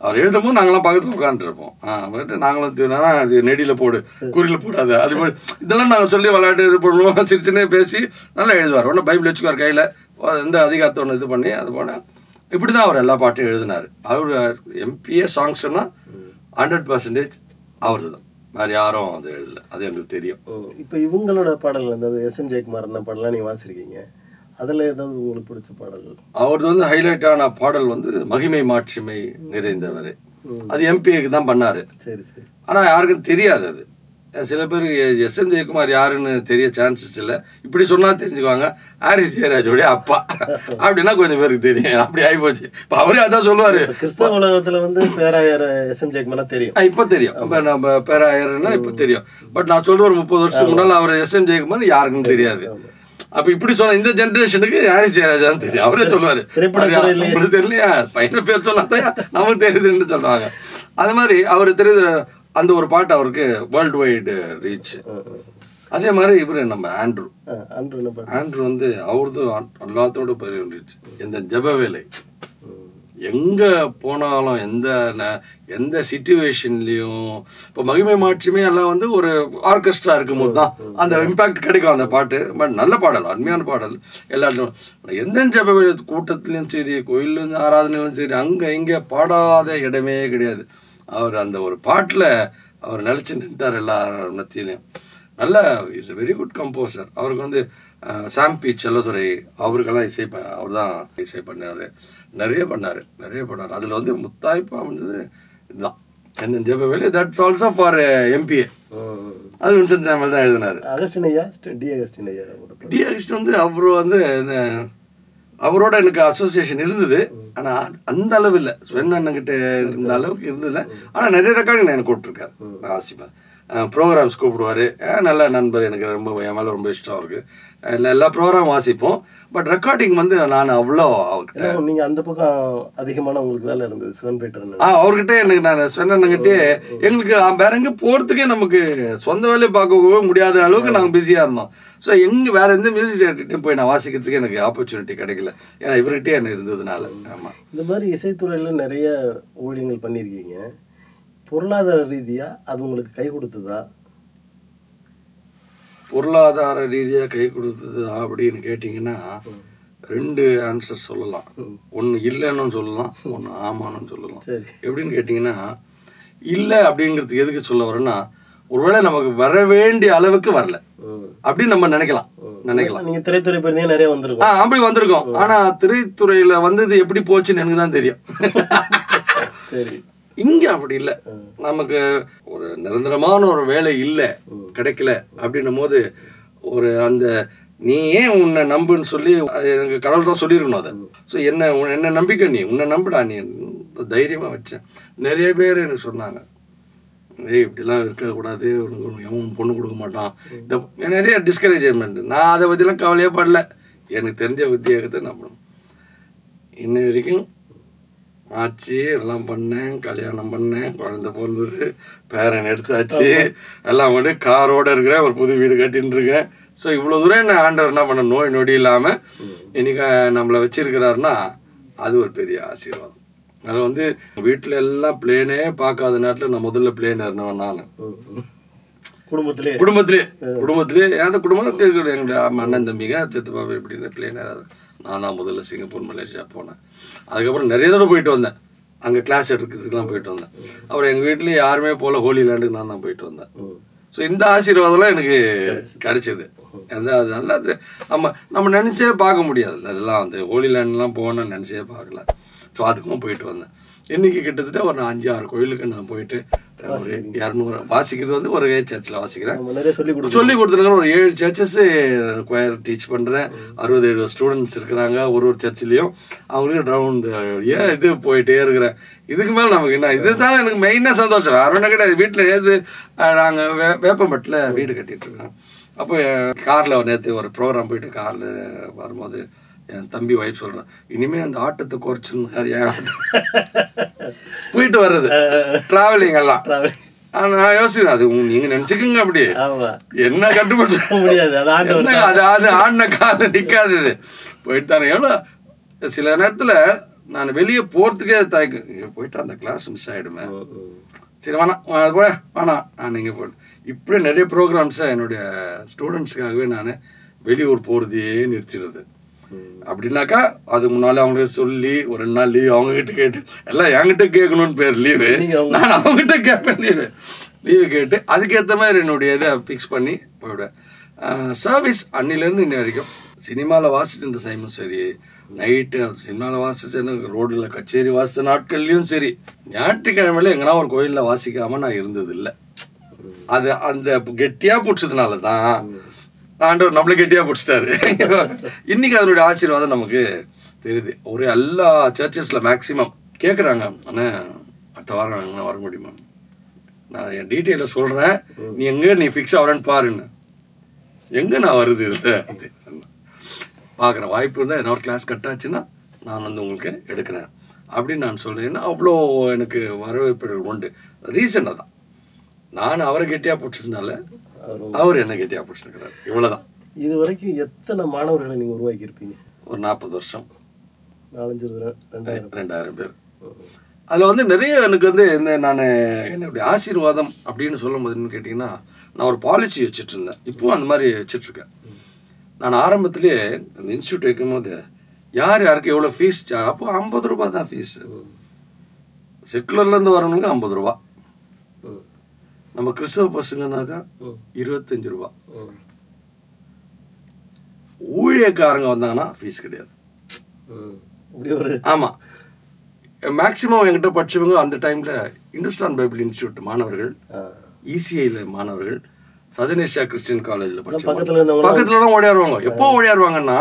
அவர் எழுதும் போது நாங்களாம் பக்கத்தில் உட்காந்துருப்போம். ஆ வந்துட்டு நாங்களும் அது நெடியில் போடு குறியில் போடாது அது போய் இதெல்லாம் நாங்கள் சொல்லி விளையாட்டு இது பண்ணுவோம். சிரிச்சுன்னே பேசி நல்லா எழுதுவார். ஒன்று பைபிள் வச்சுக்குவார் கையில், எந்த அதிகாரத்தை ஒன்று இது பண்ணி அது போனால் இப்படி தான் அவர் எல்லா பாட்டும் எழுதினார். அவர் எம்பிஏ சாங்ஸ்னால் ஹண்ட்ரட் பர்சன்டேஜ் அவரு தான், வேறு யாரும் அது எழுதலை. அது எங்களுக்கு தெரியும். இப்போ இவங்களோட பாடல் அந்த எஸ் எம் ஜெயக்குமார் என்ன பாடலாம் நீங்கள் வாசிருக்கீங்க, அதில் ஏதாவது உங்களுக்கு பிடிச்ச பாடல்கள்? அவரது வந்து ஹைலைட்டான பாடல் வந்து மகிமை மாட்சிமை நிறைந்தவர். அது எம்பிஏக்கு தான் பண்ணார். சரி சரி. ஆனால் யாருக்கும் தெரியாது. அது சில பேர் எஸ் எம் ஜெயக்குமார் யாருன்னு தெரிய சான்சஸ் இல்லை. இப்படி சொன்னால் தெரிஞ்சுக்குவாங்க, ஆரி ஜெயராஜோடைய அப்பா அப்படின்னா கொஞ்சம் பேருக்கு தெரியும். அப்படி ஆகிப்போச்சு. இப்போ அவரே அதான் சொல்லுவார். கிறிஸ்தவ உலகத்தில் வந்து பேராயர் எஸ் எம் ஜெயக்குமார்னா தெரியும். இப்போ தெரியும். இப்போ நம்ம பேராயர்னா இப்போ தெரியும். பட் நான் சொல்கிற ஒரு முப்பது வருஷத்துக்கு முன்னால் அவர் எஸ் எம் ஜெயக்குமார் யாருக்குன்னு தெரியாது. அப்போ இப்படி சொன்ன இந்த ஜென்ரேஷனுக்கு யாரு ஜெயராஜான்னு தெரியும். அவரே சொல்லுவார், உங்களுக்கு தெரியலையா பையனை பேர் சொன்னாதான் நமக்கு தெரியுதுன்னு சொல்லுவாங்க. அது மாதிரி அவர் தெரியுது. அந்த ஒரு பாட்டு அவருக்கு வேர்ல்டு வைடு ரீச். அதே மாதிரி இவர் நம்ம ஆண்ட்ரூ ஆண்ட்ரூ வந்து அவரது எல்லாத்தோட பெரிய ரீச். இந்த ஜப வேலை எங்கே போனாலும் எந்த எந்த சிச்சுவேஷன்லேயும். இப்போ மகிமை மாட்சியுமே எல்லாம் வந்து ஒரு ஆர்கெஸ்ட்ரா இருக்கும் போது தான் அந்த இம்பேக்ட் கிடைக்கும் அந்த பாட்டு. பட் நல்ல பாடல், அருமையான பாடல். எல்லாரும் எந்த ஜப வேலை கூட்டத்துலேயும் சரி, கோயிலும் ஆராதனையிலும் சரி, அங்கே இங்கே பாடாத இடமே கிடையாது. அவர் அந்த ஒரு பாட்டில் அவர் நினச்சி நின்றார் எல்லா மத்தியிலையும். நல்ல இஸ் வெரி குட் கம்போசர். அவருக்கு வந்து சாம் பி செல்லதுரை அவருக்கெல்லாம் இசை ப அவர் தான் இசை பண்ணார். நிறைய பண்ணார் நிறைய பண்ணார் அதில் வந்து முத்தாய்ப்பாக வந்தது இதுதான் எந்த ஜெப வேலை. That's also for MBA. அது வின்சென்ட் சாமுவேல் தான் எழுதினார். டி அகஸ்டின் வந்து அவரு வந்து அவரோட எனக்கு அசோசியேஷன் இருந்தது, ஆனால் அந்த அளவு இல்லை. ஸ்வென் அண்ணங்கிட்ட இருந்த அளவுக்கு இருந்ததில்லை. ஆனால் நிறைய ரெக்கார்டிங் நான் எனக்கு கூப்பிட்டுருக்காரு. நான் வாசிப்பேன், ப்ரோக்ராம்ஸ் கூப்பிடுவார். நல்ல நண்பர், எனக்கு ரொம்ப என் மேலே ரொம்ப இஷ்டம் இருக்குது. இல்லை எல்லா ப்ரோக்ராம் வாசிப்போம். பட் ரெக்கார்டிங் வந்து நான் அவ்வளோ அவர்கிட்ட. நீங்கள் அந்த பக்கம் அதிகமான உங்களுக்கு வேலை இருந்தது ஸ்வென் பீட்டர். ஆ அவர்கிட்ட எனக்கு நான் ஸ்வென் அண்ணங்கிட்டே எங்களுக்கு வேற எங்கே போகிறதுக்கே நமக்கு சொந்த வேலையை பார்க்கவே முடியாத அளவுக்கு நாங்கள் பிஸியாக இருந்தோம். ஸோ எங்கே வேறு எந்த மியூசிக் டைரக்டர்கிட்டையும் போய் நான் வாசிக்கிறதுக்கு எனக்கு ஆப்பர்ச்சுனிட்டி கிடைக்கல, ஏன்னா இவர்கிட்டே என்ன இருந்ததுனால. ஆமாம். இந்த மாதிரி இசைத்துறையில் நிறைய ஊழியங்கள் பண்ணியிருக்கீங்க. பொருளாதார ரீதியாக அது உங்களுக்கு கை கொடுத்ததா? பொருளாதார ரீதியாக கை கொடுத்ததா அப்படின்னு கேட்டிங்கன்னா ரெண்டு ஆன்சர் சொல்லலாம். ஒன்று இல்லைன்னு சொல்லலாம், ஒன்று ஆமான்னு சொல்லலாம். எப்படின்னு கேட்டிங்கன்னா, இல்லை அப்படிங்கிறது எதுக்கு சொல்ல வரேன்னா, ஒருவேளை நமக்கு வர வேண்டிய அளவுக்கு வரல அப்படின்னு நம்ம நினைக்கலாம் நினைக்கலாம் நீங்க திரைத்துறை போயிருந்தீங்க, நிறைய வந்திருக்கோம். ஆ அப்படி வந்திருக்கோம். ஆனா திரைத்துறையில வந்தது எப்படி போச்சுன்னு எனக்கு தான் தெரியும். சரி, இங்க அப்படி இல்லை. நமக்கு ஒரு நிரந்தரமான ஒரு வேலை இல்லை, கிடைக்கல அப்படின்னும் போது ஒரு அந்த நீ ஏன் உன்னை நம்புன்னு சொல்லி எனக்கு கடவுள் தான் சொல்லியிருக்கணும். அதை ஸோ என்ன என்ன நம்பிக்கை, நீ உன்னை நம்புடா, நீ தைரியமா வச்சேன். நிறைய பேர் எனக்கு சொன்னாங்க, ஏய் இப்படிலாம் இருக்கக்கூடாது, எவன் பொண்ணு கொடுக்க மாட்டான், இந்த நிறைய டிஸ்கரேஜ்மெண்ட். நான் அதை பற்றிலாம் கவலையே படல. எனக்கு தெரிஞ்ச உத்தியோகத்தை நான் பண்ணுவேன். இன்ன வரைக்கும் ஆச்சு, எல்லாம் பண்ணேன், கல்யாணம் பண்ணேன், குழந்தை பிறந்தது, பேரன் எடுத்தாச்சு, எல்லாம் வந்து காரோடு இருக்கிறேன், ஒரு புது வீடு கட்டின்னு இருக்கேன். ஸோ இவ்வளோ தூரம் என்ன ஆண்டவர் என்ன பண்ண நோய் நொடி இல்லாமல் இன்றைக்கி நம்மளை வச்சிருக்கிறாருன்னா அது ஒரு பெரிய ஆசீர்வாதம். அதில் வந்து வீட்டில் எல்லாம் பிளேனே பார்க்காத நேரத்தில் நான் முதல்ல பிளேன் ஏறினவன் நான். குடும்பத்திலே குடும்பத்திலே குடும்பத்திலே அந்த குடும்பத்துல எங்க அண்ணன் தம்பிங்க சித்தப்பா இப்படின்னு பிளேனா நான் தான் முதல்ல சிங்கப்பூர் மலேசியா போனேன். அதுக்கப்புறம் நிறைய தடவை போயிட்டு வந்தேன். அங்கே கிளாஸ் எடுக்கிறதுக்கெல்லாம் போயிட்டு வந்தேன். அப்புறம் எங்கள் வீட்டில் யாருமே போல ஹோலி லேண்டுக்கு நான் தான் போயிட்டு வந்தேன். ஸோ இந்த ஆசீர்வாதம்லாம் எனக்கு கிடைச்சது. அது நல்லா நம்ம நம்ம நினச்சே பார்க்க முடியாது. அதெல்லாம் வந்து ஹோலி லேண்ட்லாம் போகணும்னு நினச்சே பார்க்கல. ஸோ அதுக்கும் போயிட்டு வந்தேன். இன்றைக்கி கிட்டத்தட்ட ஒரு அஞ்சு ஆறு கோயிலுக்கு நான் போயிட்டு ஒரு இரநூறு வாசிக்கிறது வந்து ஒரு சர்ச்சில் வாசிக்கிறேன். சொல்லி கொடுத்துருக்கேன். ஒரு ஏழு சர்ச்சஸ்ஸு கொயர் டீச் பண்ணுறேன். அறுபது ஏழு ஸ்டூடெண்ட்ஸ் இருக்கிறாங்க ஒரு ஒரு சர்ச்சிலையும். அவங்களுக்கு ரவுண்ட் ஏன் இது போயிட்டே இருக்கிறேன். இதுக்கு மேலே நமக்கு என்ன, இதுதான் எனக்கு மெயினாக சந்தோஷம். அறுபண்ணா கிட்ட வீட்டில் நேற்று நாங்கள் வே வேப்பம்பட்டில் வீடு கட்டிகிட்ருக்கோம். அப்போ காரில் நேற்று ஒரு ப்ரோக்ராம் போயிட்டு காரில் வரும்போது என் தம்பி ஒய்ஃப் சொல்கிறேன், இனிமேல் அந்த ஆட்டத்தை குறைச்சுன்னு போயிட்டு வர்றது ட்ராவலிங் எல்லாம். ஆனால் நான் யோசிக்கிறேன், அது நீங்கள் நினச்சிக்கோங்க அப்படியே என்ன கட்டுப்படுத்த முடியாது. அது அது ஆடின காலம் நிற்காது. இது போயிட்டு தானே எவ்வளோ சில நேரத்தில் நான் வெளியே போகிறதுக்கே தயக்க போயிட்டு அந்த கிளாஸ் மிஸ் ஆகிடுமே. சரி வேணாம் அது போல வேணாம் நான் இங்கே போயிட்டு இப்படியே நிறைய ப்ரோக்ராம்ஸை என்னுடைய ஸ்டூடெண்ட்ஸுக்காகவே நான் வெளியூர் போகிறதையே நிறுத்திடுறது. அப்படின்னாக்கா அது முன்னால அவங்க சொல்லி ஒரு ரெண்டு நாள் லீவ் அவங்ககிட்ட கேட்டு எல்லாம் என்கிட்ட கேட்கணும்னு பேர் லீவு. நான் அவங்ககிட்ட கேட்பேன் லீவு லீவு கேட்டு அதுக்கேற்ற மாதிரி என்னுடைய இதை ஃபிக்ஸ் பண்ணி போயிடுவேன். சர்வீஸ் அன்னிலேருந்து இன்ன வரைக்கும் சினிமாவில் வாசிட்டு இருந்த சைமும் சரி, நைட்டு சினிமாவில் வாசிச்சு ரோடில் கச்சேரி வாசித்த நாட்கள்லையும் சரி, ஞாயிற்றுக்கிழமையில எங்கன்னா ஒரு கோயிலில் வாசிக்காமல் நான் இருந்தது இல்லை. அது அந்த கெட்டியாக பிடிச்சதுனால தான் ஆண்டவர் நம்மளை கெட்டியாக பிடிச்சிட்டாரு. இன்றைக்கி அதனுடைய ஆசீர்வாதம் நமக்கு தெரியுது. ஒரு எல்லா சர்ச்சஸில் மேக்ஸிமம் கேட்குறாங்க, ஆனால் அடுத்த வாரம் எங்கன்னா வர முடியுமா, நான் என் டீட்டெயிலில் சொல்கிறேன், நீ எங்கே நீ ஃபிக்ஸ் ஆகிறேன்னு பாருன்னு. எங்கே நான் வருது இதில் பார்க்குற வாய்ப்பு இருந்தால் என்ன ஒரு கிளாஸ் கட் ஆச்சுன்னா நான் வந்து உங்களுக்கு எடுக்கிறேன் அப்படின்னு நான் சொல்கிறேன்னா அவ்வளோ எனக்கு வரவேற்பு உண்டு. ரீசனாக தான் நான் அவரை கெட்டியாக பிடிச்சதுனால அவர் என்ன கேட்டியா பிடிச்சிருக்கிறார். இவ்வளோதான். இது வரைக்கும் எத்தனை மாணவர்களை நீங்கள் உருவாக்கி இருப்பீங்க? ஒரு நாற்பது வருஷம் நாலஞ்சு ரெண்டாயிரம் பேர். அதில் வந்து நிறைய எனக்கு வந்து இந்த நான் என்னுடைய ஆசீர்வாதம் அப்படின்னு சொல்லும் போதுன்னு கேட்டிங்கன்னா, நான் ஒரு பாலிசி வச்சுட்டு இருந்தேன். இப்போவும் அந்த மாதிரி வச்சுட்ருக்கேன். நான் ஆரம்பத்துலேயே அந்த இன்ஸ்டியூட் வைக்கும்போது யார் யாருக்கு எவ்வளோ ஃபீஸ், அப்போ ஐம்பது ரூபா தான் ஃபீஸு. செக்குலர்லேருந்து வரவங்களுக்கு ஐம்பது ரூபா, நம்ம கிறிஸ்தவ பசங்கனாக்கா இருபத்தஞ்சு ரூபா, ஊழியக்காரங்க வந்தாங்கன்னா ஃபீஸ் கிடையாது. ஆமாம், மேக்சிமம் என்கிட்ட படித்தவங்க அந்த டைமில் இந்துஸ்தான் பைபிள் இன்ஸ்டியூட் மாணவர்கள், இசிஐயில் மாணவர்கள், சதனேஷா கிறிஸ்டியன் காலேஜில் படித்தவங்க பக்கத்துலலாம் ஓடியாடுவாங்க. எப்போ ஓடியாடுவாங்கன்னா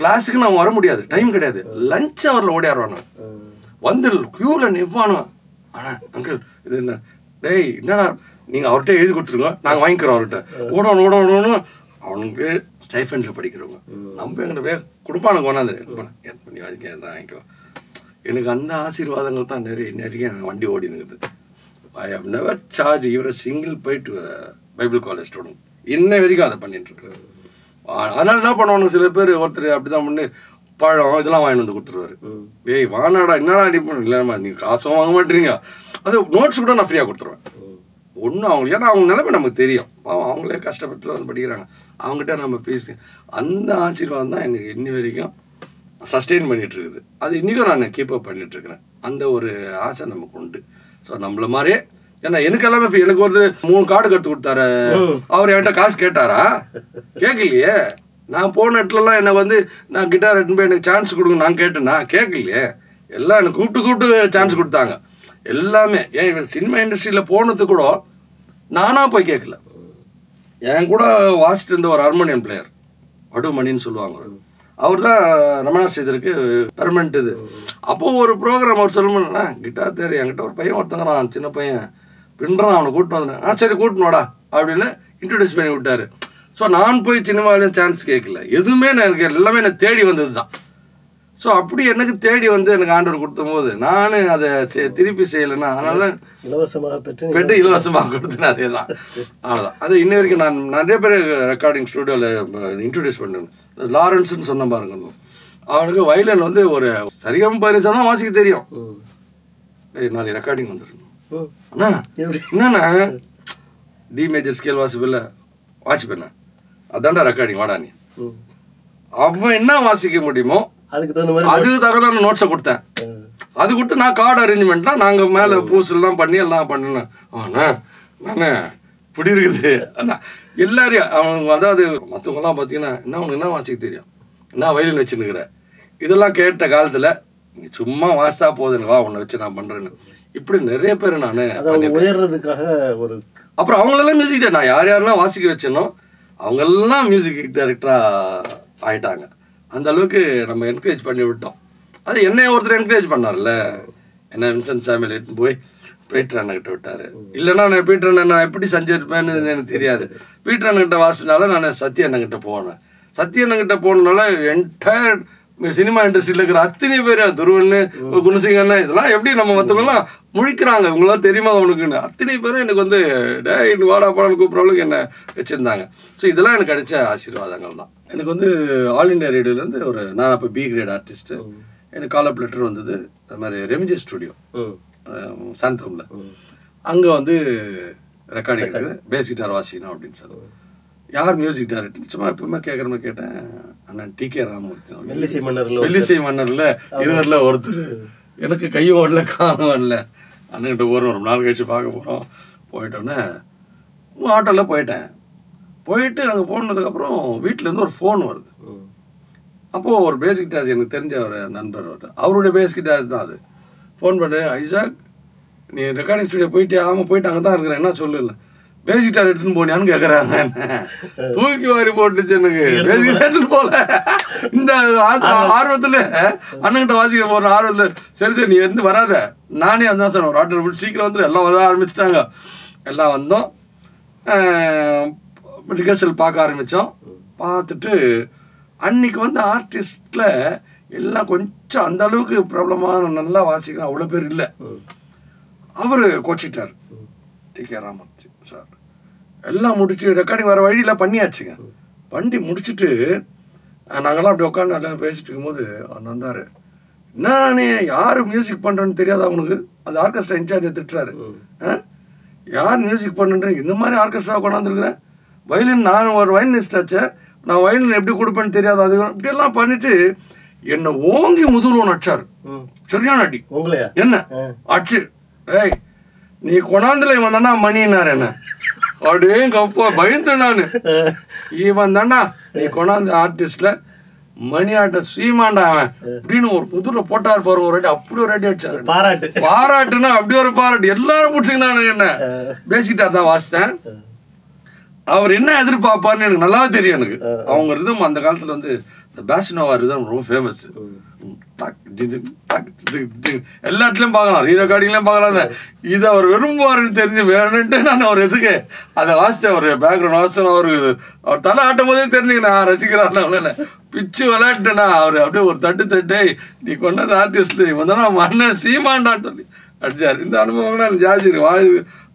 கிளாஸுக்கு நம்ம வர முடியாது, டைம் கிடையாது, லஞ்ச் அவரில் ஓடியாடுவாங்க. வந்து க்யூவில் நிற்பானோ, ஆனால் அங்கிள் இது என்ன, டேய் என்னன்னா நீங்கள் அவர்கிட்ட எழுதி கொடுத்துருங்க நாங்கள் வாங்கிக்கிறோம் அவர்கிட்ட ஓடணும் ஓடணும்னு. அவனுக்கு ஸ்டைஃபண்டில் படிக்கிறவங்க நம்ம எங்கிட்ட கொடுப்பானுங்க கொண்டாந்து பண்ணி வாங்கிக்க வாங்கிக்கோ. எனக்கு அந்த ஆசீர்வாதங்கள் தான் நிறைய இன்ன வரைக்கும் எனக்கு வண்டி ஓடினுக்குது. ஐ ஹவ் நெவர் சார்ஜ் இவரை சிங்கிள் போயிட்டு பைபிள் காலேஜ் ஸ்டூடெண்ட் இன்ன வரைக்கும் அதை பண்ணிட்டுருக்குறாரு. அதனால் என்ன பண்ணுவானுங்க சில பேர், ஒருத்தர் அப்படி தான் பண்ணி பழம் இதெல்லாம் வாங்கிட்டு வந்து கொடுத்துருவாரு. ஏய் வானாடா என்னடா அடிப்போம் இல்லைம்மா நீங்கள் காசும் வாங்க மாட்டீங்க, அது நோட்ஸ் கூட நான் ஃப்ரீயாக கொடுத்துருவேன். ஒன்றும் அவங்க ஏன்னா அவங்க நிலைமை நமக்கு தெரியும், பாவம் அவங்களே கஷ்டப்பட்டு வந்து படிக்கிறாங்க, அவங்ககிட்ட நம்ம பேசி அந்த ஆசீர்வாதம் தான் எனக்கு இன்னி வரைக்கும் சஸ்டெயின் பண்ணிகிட்ருக்குது. அது இன்றைக்கும் நான் கீப்பப் பண்ணிகிட்ருக்கிறேன். அந்த ஒரு ஆசை நமக்கு உண்டு. ஸோ நம்மள மாதிரியே ஏன்னா எனக்கு எல்லாமே ஃப்ரீ. எனக்கு ஒரு மூணு கார்டு கற்று கொடுத்தாரு அவர். என்கிட்ட காசு கேட்டாரா? கேட்கலையே. நான் போன இடத்துலலாம் என்னை வந்து நான் கிட்டார் எடுத்துன்னு போய் எனக்கு சான்ஸ் கொடுங்க நான் கேட்டேன்னா கேட்கலையே. எல்லாம் எனக்கு கூப்பிட்டு கூப்பிட்டு சான்ஸ் கொடுத்தாங்க எல்லாமே. ஏன் சினிமா இண்டஸ்ட்ரியில் போனது கூட நானாக போய் கேட்கல. என் கூட வாசிட்டு இருந்த ஒரு ஹார்மோனியம் பிளேயர் வடுமணின்னு சொல்லுவாங்க, அவர் தான் ரமணா ஸ்ரீதருக்கு பெர்மனண்ட் இது. அப்போது ஒரு ப்ரோக்ராம் அவர் சொல்லணும்னா கிட்டார் தேர் என்கிட்ட ஒரு பையன் ஒருத்தங்க நான் சின்ன பையன் பின்றான் அவனை கூட்டின்னு வந்தேன். ஆ சரி கூட்டினோடா அப்படின்னு இன்ட்ரடியூஸ் பண்ணி விட்டார். ஸோ நான் போய் சினிமாவிலேயும் சான்ஸ் கேட்கல, எதுவுமே நான் எனக்கு எல்லாமே என்னை தேடி வந்தது தான். ஸோ அப்படி எனக்கு தேடி வந்து எனக்கு ஆண்டவர் கொடுத்தபோது நான் அதை திருப்பி செய்யலைன்னா அதனால இலவசமாக பெற்று பெற்று இலவசமாக கொடுத்தேன். அதே தான் அவ்வளோதான். அது இன்ன வரைக்கும் நான் நிறைய பேர் ரெக்கார்டிங் ஸ்டூடியோவில் இன்ட்ரடியூஸ் பண்ணுவேன். லாரன்ஸ்ன்னு சொன்ன பாருங்க, அவனுக்கு வயலின் வந்து ஒரு சரியாக பதினஞ்சா தான் வாசிக்க தெரியும். நாளைக்கு ரெக்கார்டிங் வந்துருக்கணும் அண்ணா என்னன்னா D major scale was Villa. Watch Bena. Adanda recording, Vadani. Avena Masiki Mudimo. Other than not so good. Other good than a card arrangement, Nanga Mala, Pusilam, Panilla, Panana. Oh, no, no, put it there. Ilaria, Matula Batina, no, no, no, Chitiria. Now, very much in the grey. Idala Kate Galdela, Chuma Wasa Posen, Vachina Pandran. You put in a repair and an அப்புறம் அவங்களெல்லாம் மியூசிக் நான் யார் யாரெல்லாம் வாசிக்க வெச்சனோ அவங்க எல்லாம் மியூசிக் டைரக்டரா ஆயிட்டாங்க அந்த அளவுக்கு நம்ம என்கரேஜ் பண்ணி விட்டோம் அது என்னைய ஒருத்தர் என்கரேஜ் பண்ணார்ல என்ன வின்சென்ட் சாமுவேல் எட்டு போய் பீட்டர் அண்ணன்கிட்ட விட்டாரு இல்லனா நான் பீட்டர் அண்ணன் நான் எப்படி செஞ்சிருப்பேன்னு எனக்கு தெரியாது பீட்டர் அண்ணன்கிட்ட வாசினால நான் சத்ய அண்ணன்கிட்ட போனேன் சத்ய அண்ணன்கிட்ட போனனால என்டையர் சினிமா இண்டஸ்ட்ரியில இருக்கிற அத்தனை பேரா துருவன் குணசிங்க அண்ணா இதெல்லாம் எப்படி நம்ம மத்தவங்களா முழிக்கறாங்க உங்களுக்கு தெரியுமா உங்களுக்கு அத்தனை பேரும் எனக்கு வந்து டேய் இந்த வாடா போறான்னு கூப்பிடுறவங்க என்ன வெச்சிருந்தாங்க சோ இதெல்லாம் எனக்கு கிடைச்ச ஆசீர்வாதங்கள் தான் எனக்கு வந்து ஆல் இந்தியா ரேடியோல இருந்து ஒரு நான் அப்ப பி கிரேட் ஆர்ட்டிஸ்ட் எனக்கு கால் அப் லெட்டர் வந்தது அந்த மாதிரி ரெமிஜி ஸ்டுடியோ சாந்தம்ல அங்க வந்து ரெக்கார்டிங் இருக்கு பேஸ் கிட்டார் வாசினா அப்படினு சொல்லுவாங்க யார் மியூசிக் டைரக்டர் சும்மா எப்பவுமே கேக்குறேன்னு கேட்டேன் அண்ணன் டிகே ராமமூர்த்தி வெள்ளிசை மன்னர்ல வெள்ளிசை மன்னர்ல இருவர்ல ஒருத்தர் எனக்கு கையும் ஓடல காணும் இல்ல அண்ணன்கிட்ட ஒரு ஒரு நாள் கழிச்சு பார்க்க போறோம் போயிட்டோன்னே ஆட்டோல போயிட்டேன் போயிட்டு அங்கே போனதுக்கு அப்புறம் வீட்டுல இருந்து ஒரு ஃபோன் வருது அப்போ ஒரு பேசிக் கிட்டார் எனக்கு தெரிஞ்ச ஒரு நண்பர் அவருடைய பேசிக் கிட்டார் தான் அது ஃபோன் பண்ணு ஐசாக் நீ ரெக்கார்டிங் ஸ்டுடியோ போயிட்டே ஆமா போயிட்டு அங்கே தான் இருக்கிறேன் என்ன சொல்லல Basic guitar எடுத்துட்டு போனியான்னு கேக்குறாங்க தூக்கி வாரி போட்டுச்சு எனக்கு பேசிக் கிட்டார் எடுத்துட்டு போல இந்த ஆர்வத்துல அண்ணன்கிட்ட வாசிக்க போற ஆர்வத்துல சரி சரி நீ வந்து வராத நானே வந்தா சார் ஒரு ஆட்டர் விட்டு சீக்கிரம் வந்து எல்லாம் வர ஆரம்பிச்சுட்டாங்க எல்லாம் வந்தோம் ரிகர்சல் பார்க்க ஆரம்பித்தோம் பார்த்துட்டு அன்னைக்கு வந்து ஆர்டிஸ்டில் எல்லாம் கொஞ்சம் அந்த அளவுக்கு ப்ராப்ளமாக நல்லா வாசிக்கிறேன் அவ்வளோ பேர் இல்லை அவர் கோச்சிட்டார் டி கே ராமமூர்த்தி சார் எல்லாம் முடிச்சு ரெக்கார்டிங் வர வழியெல்லாம் பண்ணியாச்சுங்க பண்ணி முடிச்சுட்டு நாங்களாம் அப்படி உட்காந்து எல்லாம் பேசிட்டு இருக்கும்போது அவர் வந்தார் நானே யார் மியூசிக் பண்ணுறேன்னு தெரியாது அவனுக்கு அந்த ஆர்கெஸ்ட்ரா இன்சார்ஜை திட்டுறாரு யார் மியூசிக் பண்ணுறேன் இந்த மாதிரி ஆர்கெஸ்ட்ரா கொண்டாந்துருக்குறேன் வயலின் நான் ஒரு வயலினிஸ்டாச்சேன் நான் வயலின் எப்படி கொடுப்பேன்னு தெரியாது அது இப்படியெல்லாம் பண்ணிட்டு என்னை ஓங்கி முதுகுல நடிச்சார் சரியான அடி உங்களையா என்ன அடிச்சு ஏய் நீ கொண்டாந்துல இவன் தானா மணினார் என்ன அப்படியே கப்பா பயந்து நான் இவன் தாண்டா நீ கொண்டாந்து ஆர்டிஸ்ட்ல மணியாட்ட சீமாண்டா அவன் அப்படின்னு ஒரு புதுல போட்டார் பாரு ஒரு அடி அப்படி ஒரு அடி அடிச்சாரு பாராட்டு பாராட்டுன்னா அப்படி ஒரு பாராட்டு எல்லாரும் பிடிச்சிக்கினானு என்ன பேசிக்கிட்டா தான் வாசித்தேன் அவர் என்ன எதிர்பார்ப்பார்னு எனக்கு நல்லாவே தெரியும் எனக்கு அவங்க ரிதம் அந்த காலத்துல வந்து இந்த பாசினோவா ரிதம் ரொம்ப ஃபேமஸ் எல்லாத்துலயும் பார்க்கலாம் ரீ ரெக்கார்டிங்லாம் பார்க்கலாம் இதை அவர் விரும்புவாருன்னு தெரிஞ்சு வேணும்ட்டு நான் அவர் எதுக்கு அதை வாசித்தேன் ஒரு பேக்ரவுண்ட் வாசித்தேன் அவருக்கு அவர் தலை ஆட்டும் போதே தெரிஞ்சுக்க நான் ரசிக்கிறான் பிச்சு விளையாட்டுனா அவர் அப்படியே ஒரு தட்டு தட்டே நீ கொண்டாந்து ஆர்டிஸ்ட் வந்தோன்னா மண்ணன் சீமாண்டான்னு சொல்லி அடிச்சார் இந்த அனுபவம்னா ஜாதிச்சிருக்கு வா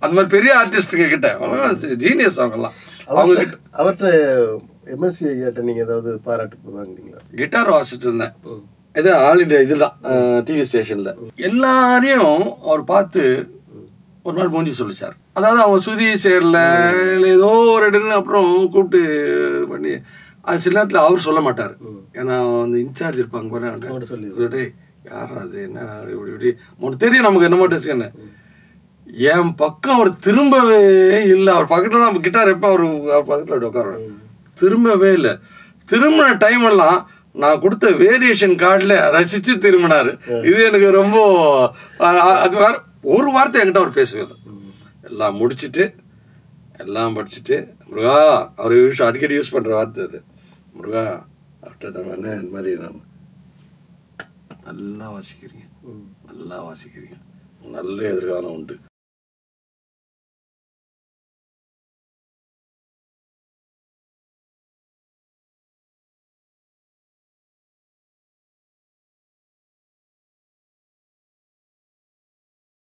அந்த மாதிரி பெரிய ஆர்டிஸ்டுங்க கிட்ட ஜீனியஸ் அவங்கெல்லாம் அவங்க அவர்கிட்ட எம்எஸ்வி ஐயாட்ட நீங்கள் ஏதாவது பாராட்டு வாங்கிட்டீங்களா கிட்டார் வாசிட்டு இருந்தேன் இது ஆல் இண்டியா இதுதான் டிவி ஸ்டேஷனில் எல்லாரையும் அவர் பார்த்து ஒரு நாள் மூஞ்சி சொல்லிச்சார் அதாவது அவங்க சுதி சேரல இல்லை ஏதோ ஒரு இடம்னு அப்புறம் கூப்பிட்டு பண்ணி அது சில நேரத்தில் அவர் சொல்ல மாட்டார் ஏன்னா அந்த இன்சார்ஜ் இருப்பாங்க பாரு யார் அது என்ன இப்படி இப்படி உனக்கு தெரியும் நமக்கு என்னமோ டெஸ்க் என்ன என் பக்கம் அவர் திரும்பவே இல்லை அவர் பக்கத்தில் தான் கிட்டார் எப்போ அவர் அவர் பக்கத்தில் அப்படி உட்காருவார் திரும்பவே இல்லை திரும்பின டைம் எல்லாம் நான் கொடுத்த வேரியேஷன் கார்டில் ரசித்து திரும்பினார் இது எனக்கு ரொம்ப அது வேறு ஒரு வார்த்தை என்கிட்ட அவர் பேசவே இல்லை எல்லாம் முடிச்சுட்டு எல்லாம் படிச்சுட்டு முருகா அவர் யூஸ் அடிக்கடி யூஸ் பண்ணுற வார்த்தை அது முருகா ஆஃப்டர் தானே இந்த மாதிரி நான் நல்லா வாசிக்கிறீங்க நல்லா வாசிக்கிறீங்க நல்ல எதிர்காலம் உண்டு